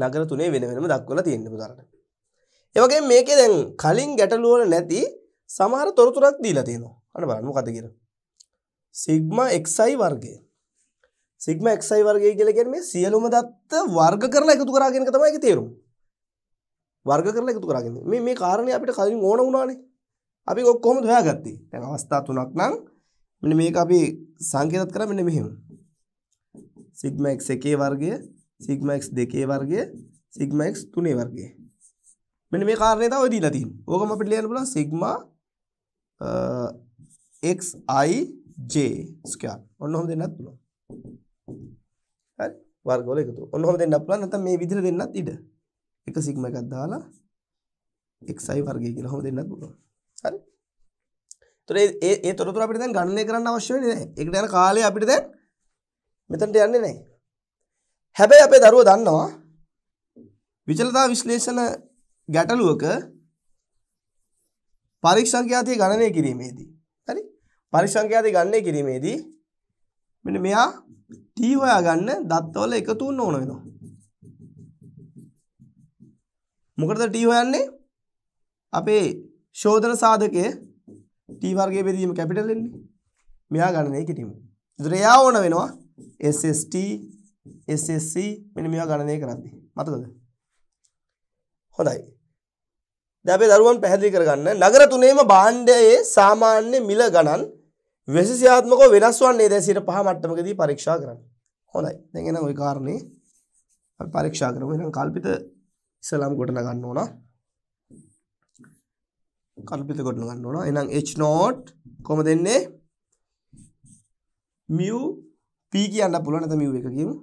नगर तुने वेन दक्वल तीन उदाहरण इवगे मेके कलिंग गटलू नैति समार तोरतुरा दीला तीन अगर सिग्मा एक्सआई वर्गे गेले सीएल में दत्त वर्ग करना एक तुकरा आगे कदम एक तेरू वर्ग करना एक तुकरा आगे मे मे कारण आप कलिंग ओण उना अभी कोम धोया गति अवस्था तुनक मैंने मे का अभी सांकेत करा मैंने मेहम सिग्मा एक्स के वर्गे सिग्मा एक्स देखे वर्गे सिग्मा एक्स तुने वर्गे मैंने में कारण था वो दीला तीन वो कम अपने बोला sigma x i j square और हम देना तुला वर्ग बोले तो और हम देना प्लान था मैं विधि देना तीड एक सिग्मा का दाला एक्स आई वर्गे के हम देना तुला अरे तो ये तो आप इधर गणना करना आवश्यक नहीं है एक टाइम काले आप इधर मित्र टाइम नहीं හැබැයි අපේ දරුවෝ දන්නවා විචලතා විශ්ලේෂණ ගැටලුවක පරිසංඛ්‍යාතිය ගණනය කිරීමේදී හරි පරිසංඛ්‍යාතිය ගණනය කිරීමේදී මෙන්න මෙයා t හොයා ගන්න දත්තවල එකතු වුණ ඕන වෙනවා මොකටද t හොයන්නේ අපේ ශෝධන සාධකයේ t වර්ගයේ බෙදීම කැපිටල් වෙන්නේ මෙයා ගණනය කිරීම. ඒතර එයා ඕන වෙනවා SST SSC මෙන්න මේවා ගණනය කරද්දී මතකද හොඳයි දැන් අපි දරුවන් පැහැදිලි කරගන්න නගර තුනේම භාණ්ඩයේ සාමාන්‍ය මිල ගණන් විශේෂාත්මකව වෙනස් වන්නේ දැන් 105 මට්ටමකදී පරීක්ෂා කරන්න හොඳයි දැන් එහෙනම් ওই කාරණේ අපි පරීක්ෂා කරමු එහෙනම් කල්පිත ඉස්ලාම් ගොඩන ගන්න ඕන කල්පිත ගොඩන ගන්න ඕන එහෙනම් H not කොහොමද එන්නේ mu p කියන්න පුළුවන් නැත mu එක කියමු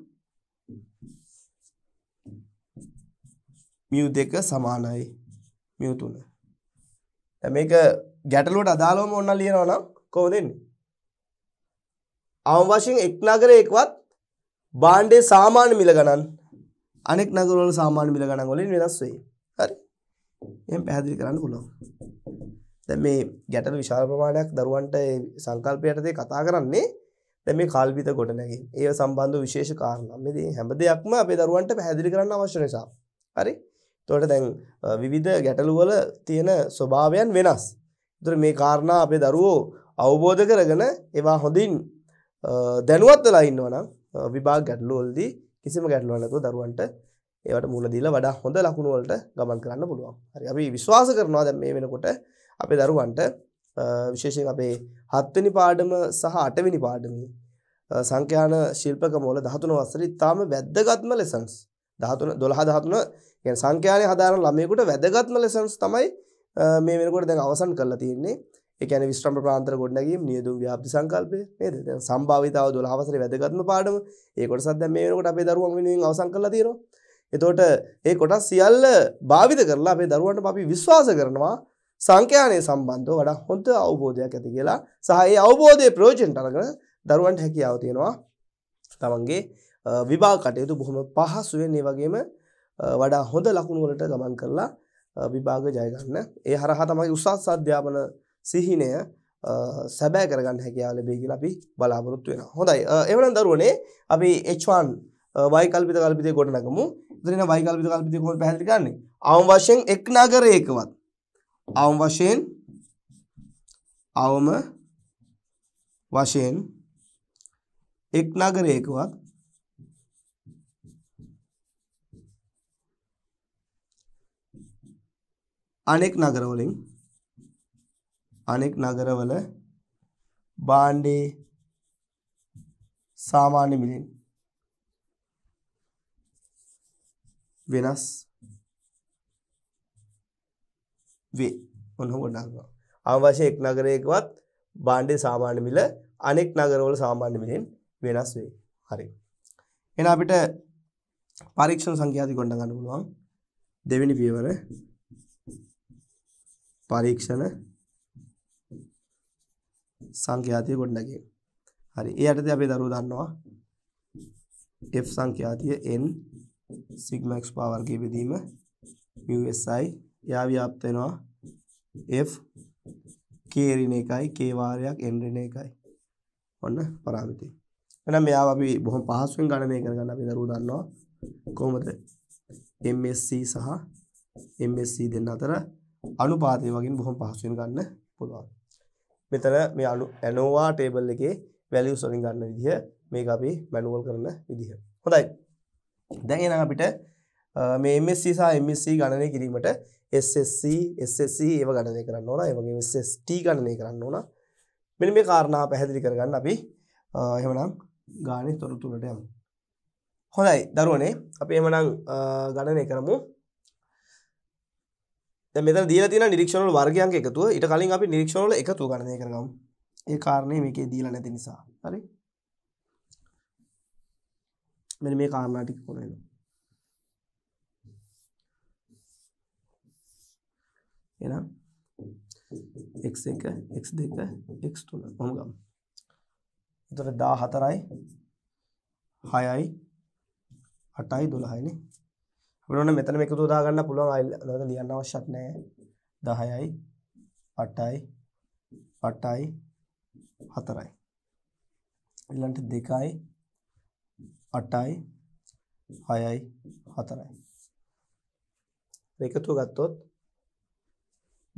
mu දෙක සමානයි mu තුන. දැන් මේක ගැටලුවට අදාළවම ඕනනම් ලියනවා නම් කොහොමද එන්නේ? ආම් වශයෙන් එක් නගරයකවත් භාණ්ඩේ සාමාන්‍ය මිල ගණන් අනෙක් නගරවල සාමාන්‍ය මිල ගණන් වලින් වෙනස් වෙයි. හරි. එහෙනම් පැහැදිලි කරන්න පුළුවන්. දැන් මේ ගැටලු විශාල ප්‍රමාණයක් දරුවන්ට ඒ සංකල්පයටදී කතා කරන්නේ දැන් මේ කාල්පිත ගොඩනැගීම්. ඒව සම්බන්ධ විශේෂ කාරණා. මේ හැම දෙයක්ම අපේ දරුවන්ට පැහැදිලි කරන්න අවශ්‍ය නිසා. හරි. එතකොට දැන් විවිධ ගැටලු වල තියෙන ස්වභාවයන් වෙනස්. දර මේ කාරණා අපේ දරුවෝ අවබෝධ කරගෙන ඒවා හොඳින් දැනුවත් වෙලා ඉන්නවා නම් විභාග ගැටලුවල්දී කිසිම ගැටලුවක් නැතුව දරුවන්ට ඒවට මූල දීලා වඩා හොඳ ලකුණු වලට ගමන් කරන්න පුළුවන්. හරි අපි විශ්වාස කරනවා දැන් මේ වෙනකොට අපේ දරුවන්ට විශේෂයෙන් අපේ 7 වෙනි පාඩම සහ 8 වෙනි පාඩමේ සංඛ්‍යාන ශිල්පක මූල 13 වසරේ ඉතාම වැදගත්ම lessons 13 12 13 කියන්නේ සංඛ්‍යානයේ හදාරන ළමයෙකුට වැදගත්ම lessons තමයි මේ වෙනකොට දැන් අවසන් කරලා තියෙන්නේ. ඒ කියන්නේ විශ්‍රම ප්‍රාන්තර ගොඩනැගීම් නියදුම් ව්‍යාප්ති සංකල්පය නේද? දැන් සම්භාවිතාව 12 වසරේ වැදගත්ම පාඩම. ඒ කොටසත් දැන් මේ වෙනකොට අපේ දරුවන් වෙනුවෙන් අවසන් කරලා තියෙනවා. එතකොට ඒ කොටස් සියල්ල භාවිත කරලා අපේ දරුවන්ට අපි විශ්වාස කරනවා සංඛ්‍යානයේ සම්බන්ධව වඩා හොඳ අවබෝධයක් ඇති කියලා. සහ ඒ අවබෝධයේ ප්‍රයෝජනට අරගෙන දරුවන්ට හැකියාව තියෙනවා තමන්ගේ විභාග කටයුතු බොහොම පහසුවෙන් ඒ වගේම වඩා හොඳ ලකුණු වලට ගමන් කරලා විභාග ජය ගන්න. ඒ හරහා තමයි උසස් අධ්‍යාපන සිහිනය සැබෑ කරගන්න හැකියාව ලැබෙයි කියලා අපි බලාපොරොත්තු වෙනවා. හොඳයි. එවනම් දරුවනේ අපි H1 y කල්පිත කල්පිතේ කොට නගමු. ඉතින් y කල්පිත කල්පිතේ කොහොමද පැහැදිලි කරන්නේ? අවම වශයෙන් එක් නගරයකවත් අවම වශයෙන් एक नगर एक बात अनेक नगर वाले बांडे सामान्य मिलें विनाश वे उन्होंने डालना आवासीय एक नगर एक बात बांडे सामान्य मिले अनेक नगर वाले सामान्य मिलें වෙනස් වෙයි. හරි. එහෙනම් අපිට පරීක්ෂණ සංඛ්‍යාති ගොඩ ගන්න පුළුවන්. දෙවෙනි පියවර පරීක්ෂණ සංඛ්‍යාති ගොඩ නැගීම. හරි. ඒ යටතේ අපි දරුවෝ දන්නවා f සංඛ්‍යාතිය n sigma x power ගේ බෙදීම mu si යා ව්‍යාප්ත වෙනවා f k ඍණ 1යි k වාරයක් n ඍණ 1යි. ඔන්න පරාමිතිය. එනම් මෙයාව අපි බොහොම පහසුවෙන් ගණනය කරගන්න අපි දරුවෝ දන්නවා කොහොමද MSC සහ MSC දෙන්න අතර අනුපාතය වගේ බොහොම පහසුවෙන් ගන්න පුළුවන්. මෙතන මේ ANOVA ටේබල් එකේ වැලියුස් වලින් ගන්න විදිහ මේක අපි මැනුවල් කරන විදිහ. හොඳයි. දැන් එහෙනම් අපිට මේ MSC සහ MSC ගණනය කිරීමට SSC SSC ඒව ගණනය කරන්න ඕන. ඒ වගේම SST ගණනය කරන්න ඕන. මෙන්න මේ කාරණා පැහැදිලි කරගන්න අපි එහෙමනම් ගානේ තොරතුරට යමු. හොඳයි දරුවනේ අපි එහෙමනම් ගණනය කරමු. දැන් මෙතන දීලා තියෙන නිරීක්ෂණ වල වර්ගයන්ක එකතුව ඊට කලින් අපි නිරීක්ෂණ වල එකතුව ගණනය කරගමු. ඒ කාරණේ මේකේ දීලා නැති නිසා. හරි. මෙන්න මේ කාරණා ටික කොහොමද? එහෙනම් x1 x2 x3 කොහොම ගමු? तो दा हतर आई हाई आई हटाई दूल्हा है नहीं उन्होंने मेतन में कुछ उदाहरण ना पुलवां आई लोग लिया ना आवश्यक नहीं दा हाई आई हटाई हटाई हतर आई इलान्ट देखा आई हटाई हाई आई हतर आई रेखतु गत्तो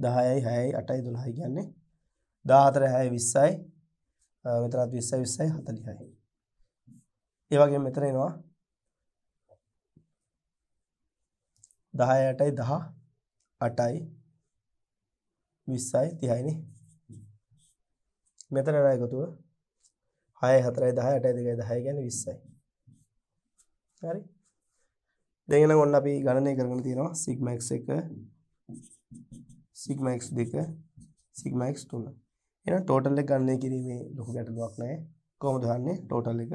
दा हाई आई हटाई दूल्हा है क्या नहीं दा हतर है विषय මෙතනත් 20 20යි 40යි. ඒ වගේම මෙතන එනවා 10 8යි 10 8යි 20යි 30යි නේ. මෙතන එනවා එකතුව 6 4යි 10 8යි 2යි 10 කියන්නේ 20යි. හරි. දැන් එන ගොන්න අපි ගණනය කරගෙන තියෙනවා sigma x1 sigma x2 sigma x3. එන ටෝටල් එක ගණනය කිරීමේ ලොකු ගැටලුවක් නැහැ. කොහොමද හන්නේ? ටෝටල් එක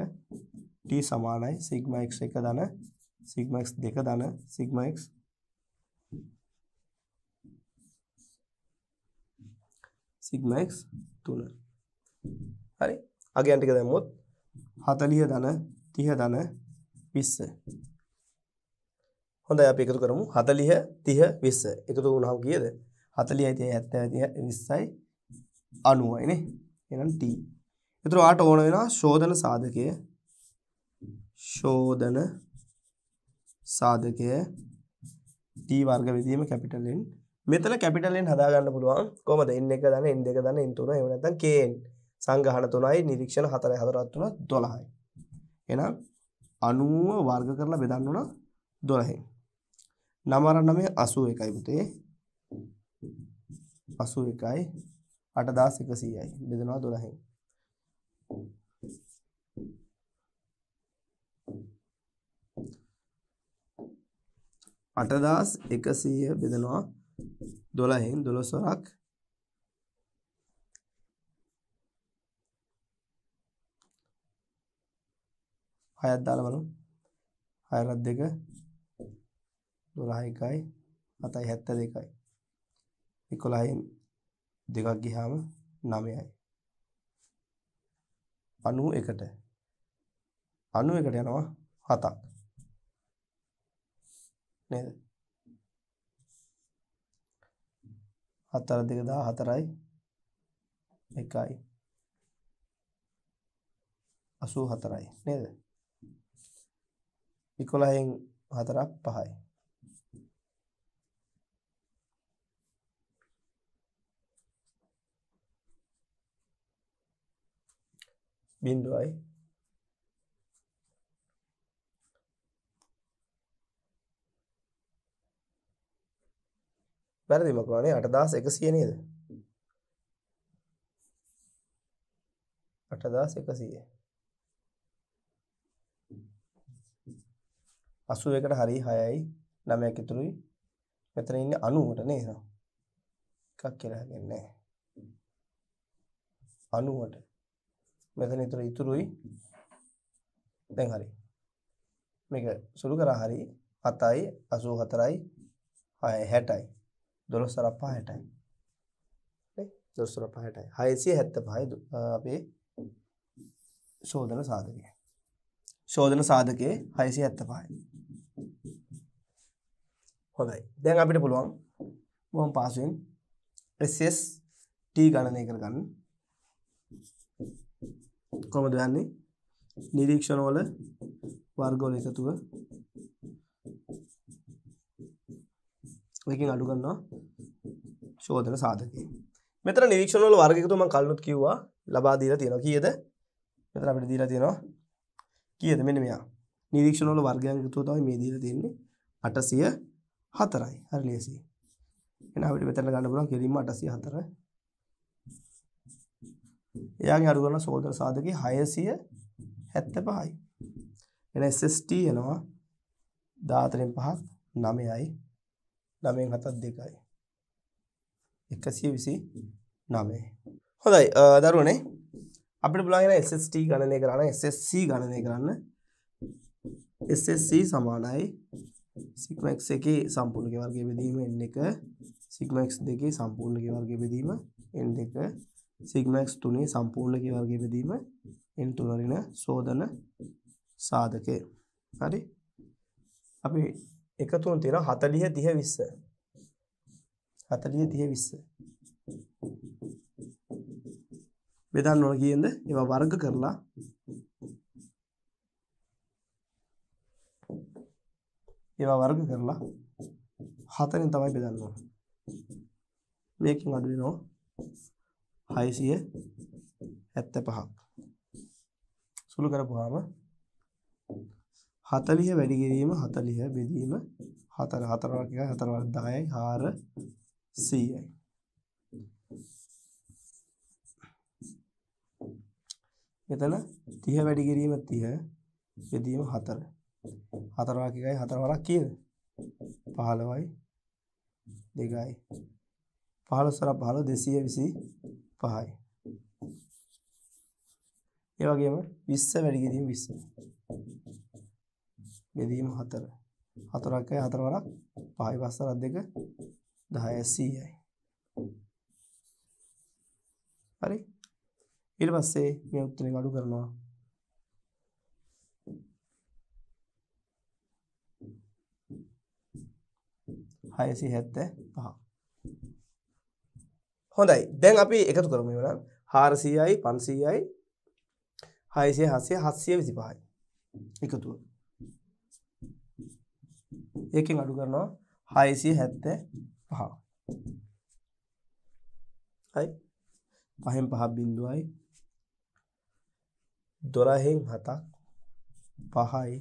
t සමානයි sigma x1 ධන sigma x2 ධන sigma x sigma x3. හරි. අගයන් ටික දැම්මොත් 40 ධන 30 ධන 20. හොඳයි අපි එකතු කරමු. 40 30 20. එකතු වුණාම කීයද? 40යි 30යි 20යි 90යි නේ. එහෙනම් t. ඒතර ඔයාට ඕන වෙනවා ශෝධන සාධකය. ශෝධන සාධකය t වර්ග බෙදීම N මෙතන කැපිටල් N හදා ගන්න පුළුවන් කොහමද N එක දාන N දෙක දාන N තුන එහෙම නැත්නම් KN සංග්‍රහණ 3යි නිරීක්ෂණ 4යි 4ත් 3 12යි එහෙනම් 90 වර්ග කරලා බෙදන්න උන 12යි 999 81යි පුතේ 81යි 8100යි බෙදනවා 12යි अठदास एक बेदनवा दोलाहिन दोलसराक हायत दाल बनो हाय रद्द देगा दोलाही काय अतः हत्ता देगा इकोलाहिन देगा कि हम नामे आए अनु एकट है ना वह हाथा हतर दिख दा हतराई इकाई असू हतराई नहीं इकोला हतरा पहाई बिंदु आई වැරදි මකුණනේ 8100 නේද 8100 81කට හරි 6යි 9ක් ඉතුරුයි මෙතන ඉන්නේ 90ට නේද එකක් කියලා හදන්නේ 90ට මෙතන ඉතුරුයි දැන් හරි මේක සුළු කරා හරි 7යි 84යි 6යි 60යි 1250යි 675 අපේ ශෝධන සාධකය ශෝධන සාධකයේ 675යි හොඳයි දැන් අපිට පුළුවන් බොහොම පාසුවෙන් SST ගණනය කරගන්න කොහොමද යන්නේ නිරීක්ෂණ වල වර්ග වල එකතුව लेकिन अडू करना शोधन साधक मित्र निरीक्षण वर्ग के तो मैं कल की हुआ लबा दीरा तीनों की मित्र अपने दीरा तीनों की मैंने मैं निरीक्षण वर्ग तो मे दीरा तीन अटसी हतरा हर लेसी मित्र गांड अटसी हतरा यानी अडू करना शोधन साधक हायसी हेत्ते पहाई एस एस टी है ना दातरे पहा नामे आई नामे हतद देखाई 120 नामे හොඳයි දරුවනේ අපිට බලන්න යන SST ගණනය කරන්න SSC ගණනය කරන්න SSC සමානයි sigma x එකේ සම්පූර්ණක වර්ගයේ බෙදීම n1 sigma x දෙකේ සම්පූර්ණක වර්ගයේ බෙදීම n2 sigma x තුනේ සම්පූර්ණක වර්ගයේ බෙදීම n3 වලින සෝදන සාධකය හරි අපි एक तो तेरा हाथलिया दिया विश हाथलिया दिया विश विधान वाली अंदर ये वर्ग करला वर्ग करला हाथ नहीं तबाई विधान मेकिंग आदमी नो हाई सी है ऐत्ते पहाड़ सुलू कर पहाड़ में हाथलिया वेडीम हाथलिया बेदीम हाथर हाथर हाथर दाय हार सी कितना तीह वेडीम तीह बेदीम हाथर हाथर वाके गए हाथर वाला की पहाड़ वाई दिगाई पहाड़ सरा पहाड़ देसी है विसी पहाड़ ये वाके हम विश्व वेडीम विश्व बेदीम हतर हतरा के हतर वाला भाई भाषा देख दहाय सी है अरे फिर बस से मैं उतने गाड़ू करना हाय सी है ते हाँ होंदाई देंग आप ही एकत्र करो मेरे नाम हार सी आई पान सी आई हाय सी हाथ से हाथ सी भी भाई एकत्र एक ही अडू करना हाई सी हेत्ते पहा काहेम पहाब बिंदु आए दोराहेम हता पहाए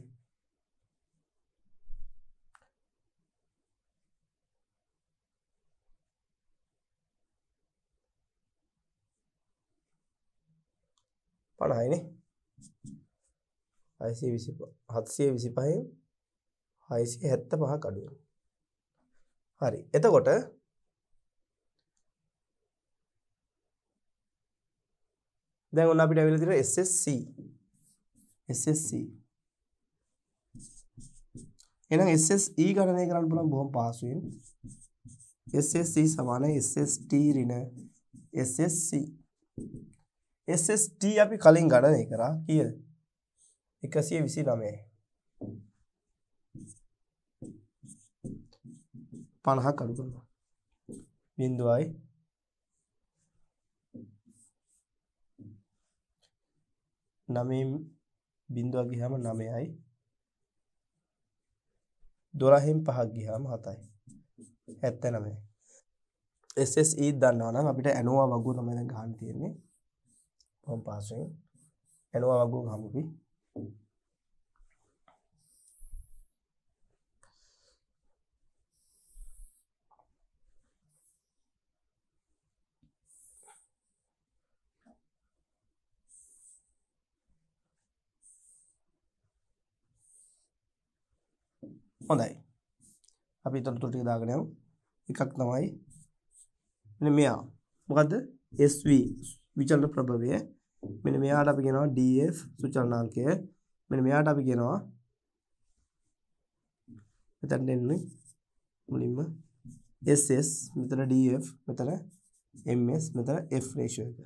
पढ़ाए ने ऐसे विषय हाथ से विषय पाए ऐसे हेत्ता पहा काढू हरी एतकोट දැන් ඔන්න අපිට අවිලා තියෙන SSC එහෙනම් SSE ගණනය කරන්න පුළුවන් බොහොම පහසුවෙන් SSC = SST - SSC SST අපි කලින් ගණනය කරා කීයද 129 50 අඩු කරනවා 0.1 නමෙන් බිඳුවක් ගියාම 9යි දොරහෙන් පහක් ගියාම 7යි 79යි SSE දන්නවා නම් අපිට ඇනෝවා වගුව තමයි දැන් ගන්න තියෙන්නේ කොහොම පාසෙන් ඇනෝවා වගුව ගමුපි හොඳයි අපි ඊටතොරතුරු ටික දාගෙන යමු එකක් තමයි මෙන්න මෙයා මොකද්ද SV විචලන ප්‍රභවය මෙන්න මෙයාට අපි කියනවා DF සුචලනාංකය මෙන්න මෙයාට අපි කියනවා මෙතන එන්නේ මුලින්ම SS මෙතන DF මෙතන MS මෙතන F රේෂියෝ එක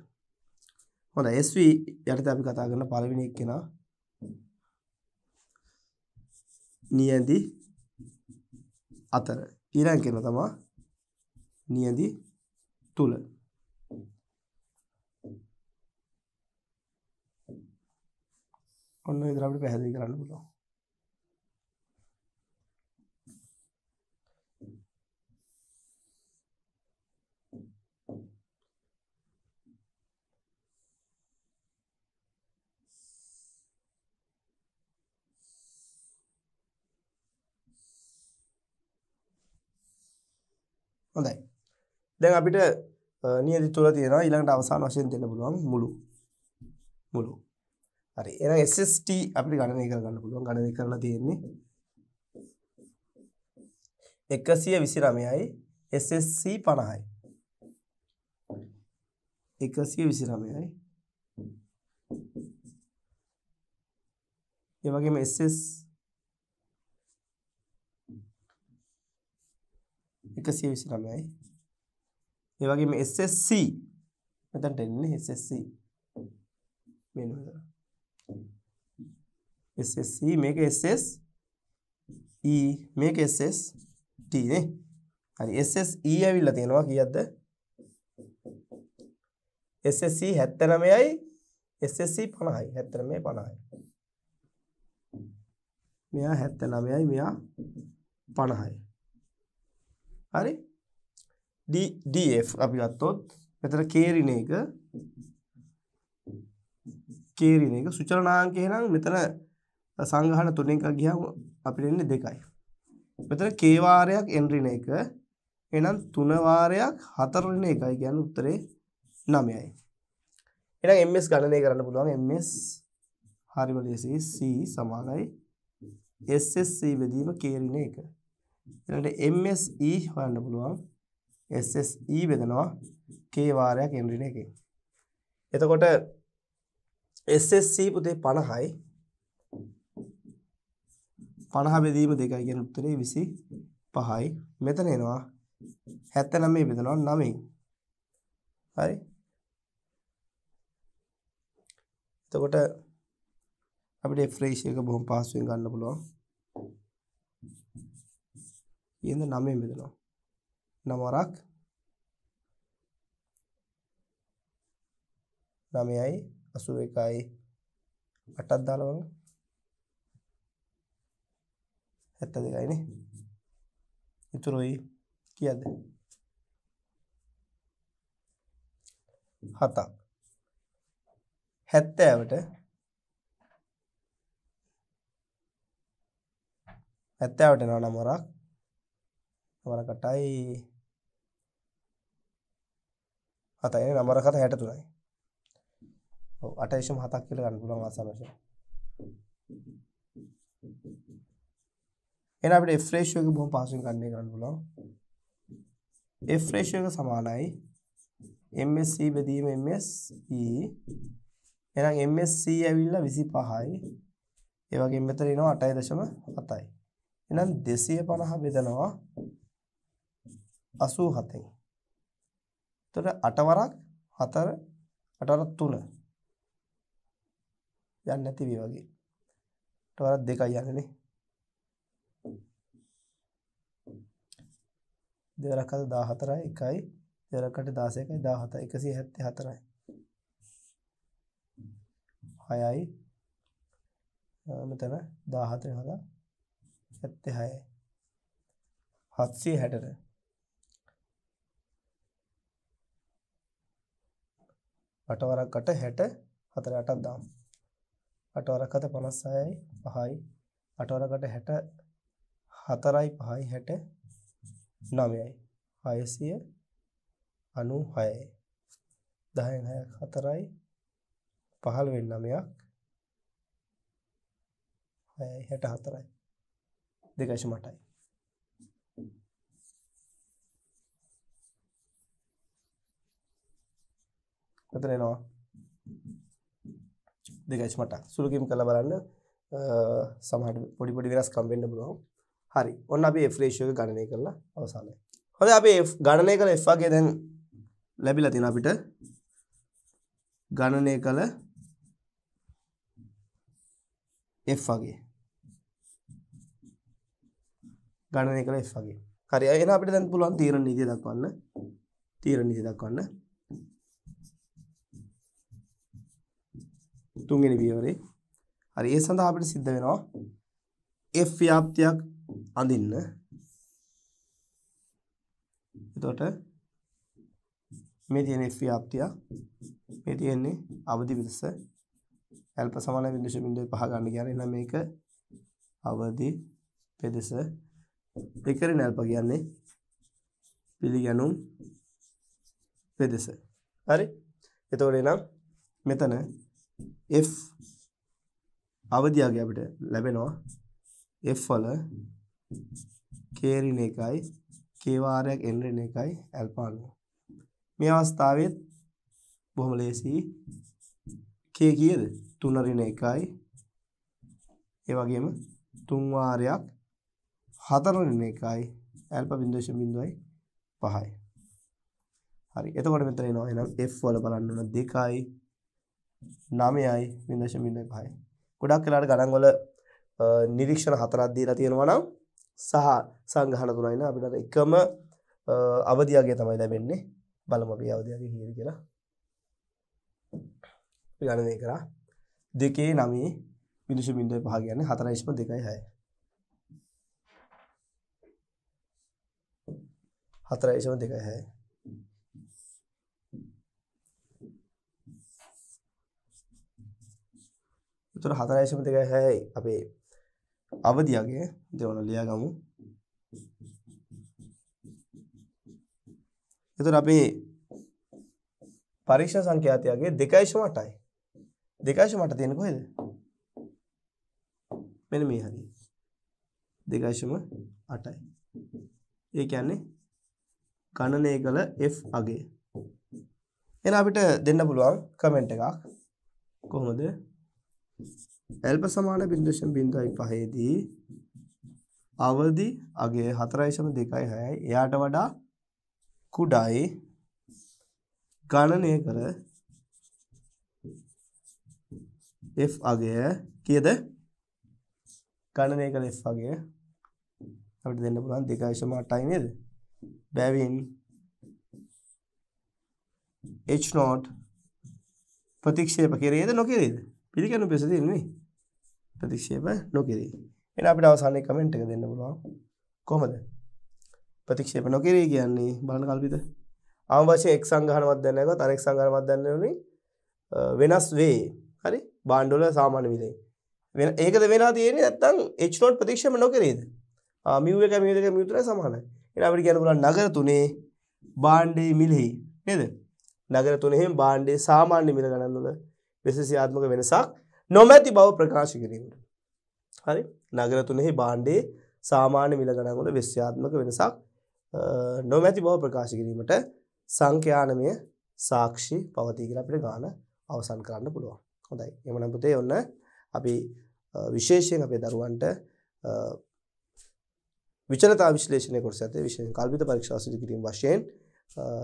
හොඳයි SV යටතේ අපි කතා කරන පළවෙනි එක්කෙනා නියැදි අතර ඊළඟ කෙනා තමයි නියැදි තුල ඔන්න ඉතින් අපිට පැහැදිලි කරන්න පුළුවන් හොඳයි දැන් අපිට නියැදි තුල තියෙනවා ඊළඟට අවසාන වශයෙන් දෙන්න පුළුවන් මුළු හරි එහෙනම් SST අපිට ගණනය කරගන්න පුළුවන් ගණනය කරලා තියෙන්නේ 129යි SSC 50යි 129යි ඒ වගේම SS 129යි ඒ වගේම SSC මෙතනට එන්නේ SSC මෙන්න මෙතන SSC මේක SS E මේක SS T නේ හරි SS E ඇවිල්ලා තියෙනවා කීයක්ද SSC 79යි SSC 50යි 79 50යි මෙයා 79යි මෙයා 50යි හරි DF අපි ගත්තොත් මෙතන K ඍණ එක සුචලනාංකය එහෙනම් මෙතන සංගහන තුනෙන් එක ගියාම අපිට එන්නේ 2යි. මෙතන K වාරයක් N ඍණ එක එහෙනම් 3 වාරයක් 4 ඍණ එකයි කියන්නේ උත්තරේ 9යි. එහෙනම් MS ගණනය කරන්න පුළුවන් MS හරිම ලේසියි C = SSC වෙදීම K ඍණ එක. ඊළඟට MSE හොයන්න පුළුවන් SSE බෙදනවා K වාරයක් N ඍණ එකෙන්. එතකොට SSC පුතේ 50යි 50 බෙදීම 2යි කියන උත්තරේ 25යි. මෙතන එනවා 79 බෙදනවා 9යි. හරි. එතකොට අපිට F ratio එක බොහොම පහසුවෙන් ගන්න පුළුවන්. ये ना नामे में देना नमराक नामे आई असुवे का आई अट्टा दाल वाला ऐसा देखा ही नहीं इतनो ही किया थे හතක් 70ට එනවා නමරකටයි හතයි නමරකට 63යි. ඔව් 28.7ක් කියලා ගන්න පුළුවන් ආසන්නශය. එහෙනම් අපිට F ratio එක බොහොම පාසුවෙන් ගණනය කරන්න පුළුවන්. F ratio එක සමානයි MSC බෙදීම MSE. එහෙනම් MSC ඇවිල්ලා 25යි. ඒ වගේම මෙතන එනවා 8.7යි. එහෙනම් 250 බෙදනවා 87යි. එතකොට 8 වරක් 4 8 වරක් 3 යන්නේ නැති වෙයි වගේ. 8 වරක් 2යි යන්නේ නේ. 2 වරකට 14යි 1යි 2 වරකට 16යි 17යි 174යි 6යි මෙතන 14 හදා 76 760 8 වරකට 64 8ක් දාමු 8 වරකට 56යි 5යි 8 වරකට 64යි 5යි 69යි 696යි 10න් 6ක් 4යි 15න් 9ක් 6යි 64යි 2.8යි. මෙතන එනවා 2.8ක්. සුළු කීම් කරලා බලන්න සමහර පොඩි පොඩි වෙනස්කම් වෙන්න පුළුවන්. හරි. ඔන්න අපි F ratio එක ගණනය කරලා අවසන්යි. හොඳයි අපි F ගණනය කළ F වගේ දැන් ලැබිලා තියෙනවා අපිට. ගණනය කළ F වගේ ගණනය කළ F වගේ. හරි. එහෙනම් අපිට දැන් පුළුවන් තීරණ නීතිය දක්වන්න. තීරණ නීතිය දක්වන්න. තුන්වෙනි පියවරේ. හරි. ඒ සඳහා අපිට සිද්ධ වෙනවා F ව්‍යාප්තියක් අඳින්න. එතකොට මේ තියෙන F ව්‍යාප්තිය මේ තියෙන්නේ අවදි පිටස ඇල්ෆා සමාන 0.5 ගන්න කියන්නේ. එහෙනම් මේක අවදි පිටස එකරින් ඇල්ප කියන්නේ පිළිගැනුම් පෙදෙස. හරි. එතකොට එනම් මෙතන F අවධියගේ අපිට ලැබෙනවා F වල K ඍණ 1යි K වාරයක් N ඍණ 1යි ඇල්ෆා 90. මේ අවස්ථාවේත් බොහොම ලේසියි. K කීයද? 3 ඍණ 1යි. ඒ වගේම 3 වාරයක් 4.1යි ඇල්ෆා 0.05යි. හරි. එතකොට මෙතන එනවා එහෙනම් F වල බලන්න ඕන 2යි 9යි 0.05යි. ගොඩක් වෙලාට ගණන් වල නිරීක්ෂණ හතරක් දීලා තියෙනවා නම් සහ සංග්‍රහණ 3යි නම් අපිට එකම අවධියගේ තමයි ලැබෙන්නේ. බලමු අපි අවධියගේ කීයද කියලා. අපි ගණනය කරා 2 9 0.05 කියන්නේ 4.26යි. 4.26 උතර 4.26යි අපේ අවධියගේ දෙවන ලියාගමු. උතර අපේ පරීක්ෂා සංඛ්‍යාතයගේ 2.8යි. 2.8 තියෙන කොහෙද? මෙන්න මේ හරිය. 2.8යි. ඒ කියන්නේ ගණනය කළ F අගේ. එහෙනම් අපිට දෙන්න පුළුවන් කමෙන්ට් එකක්. කොහොමද? ඇල්ෆා සමාන 0.05 දී අවදි අගේ 4.26යි එයාට වඩා කුඩායි ගණනය කළ F අගේ කීයද? ගණනය කළ F අගේ අපිට දෙන්න පුළුවන් 2.8යි නේද? बेविन H नॉट प्रतिक्षेप के रही है तो नो के रही है पीली क्या नो पैसे देने में प्रतिक्षेप है नो के रही इन आप डाउन साले कमेंट कर देने बोला कौन बताए प्रतिक्षेप नो के रही क्या नहीं बाल निकाल भी तो आम वशे एक संघहन मध्यने को तारेक संघहन मध्यने उन्हीं वेनस वे हरी बांडोला सामान मिले वेन एक तो वेना दिए नहीं तंग एच नोट प्रतीक्षा में नौकरी द म्यूए का म्यूए का म्यूए तो सामान है इन आप क्या बोला नगर तूने बांडे मिले नहीं द नगर तूने हिम बांडे सामान मिले गाना नोला विशेष आत्मा का वेनसाक नौमैति बाव प्रकाश करेंगे हरी नगर तूने बांडे सामान मिले गाना नोला विशेष आत्मा का वेनसाक नौमैति बाव प्रकाश करेंगे සංඛ්‍යාන මේ සාක්ෂි පවතී කියලා අපිට ගාන අවසන් කරන්න පුළුවන්. හොඳයි. එමනම් පුතේ ඔන්න අපි විශේෂයෙන් අපේ දරුවන්ට විචලතා විශ්ලේෂණය කොටස ඇතේ විශේෂයෙන් කල්පිත පරීක්ෂා සිදු කිරීම වශයෙන්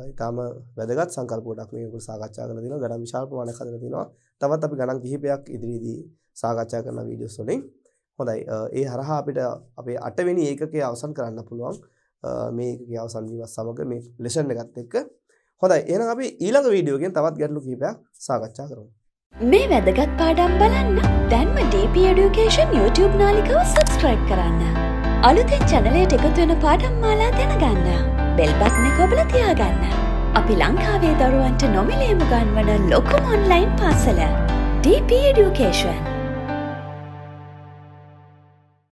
ඊටාම වැදගත් සංකල්ප කොටක් මේ උඩ සාකච්ඡා කරලා දිනවා. ගණන් විශාල ප්‍රමාණයක් හදලා දිනවා. තවත් අපි ගණන් කිහිපයක් ඉදිරියේදී සාකච්ඡා කරන වීඩියෝස් වලින්. හොඳයි. ඒ හරහා අපිට අපේ 8 වෙනි ඒකකයේ අවසන් කරන්න පුළුවන්. මේකේ අවසන් වීමත් සමග මේ ලෙසන් එකත් එක්ක හොඳයි එහෙනම් අපි ඊළඟ වීඩියෝ එකෙන් තවත් ගැටලු කිහිපයක් සාකච්ඡා කරමු මේ වැදගත් පාඩම් බලන්න දැන්ම DP Education YouTube නාලිකාව subscribe කරන්න අලුතෙන් channel එකට එකතු වෙන පාඩම් මාලා දැනගන්න bell button එක ඔබලා තියාගන්න අපි ලංකාවේ දරුවන්ට නොමිලේම ගන්වන ලොකුම online පාසල DP Education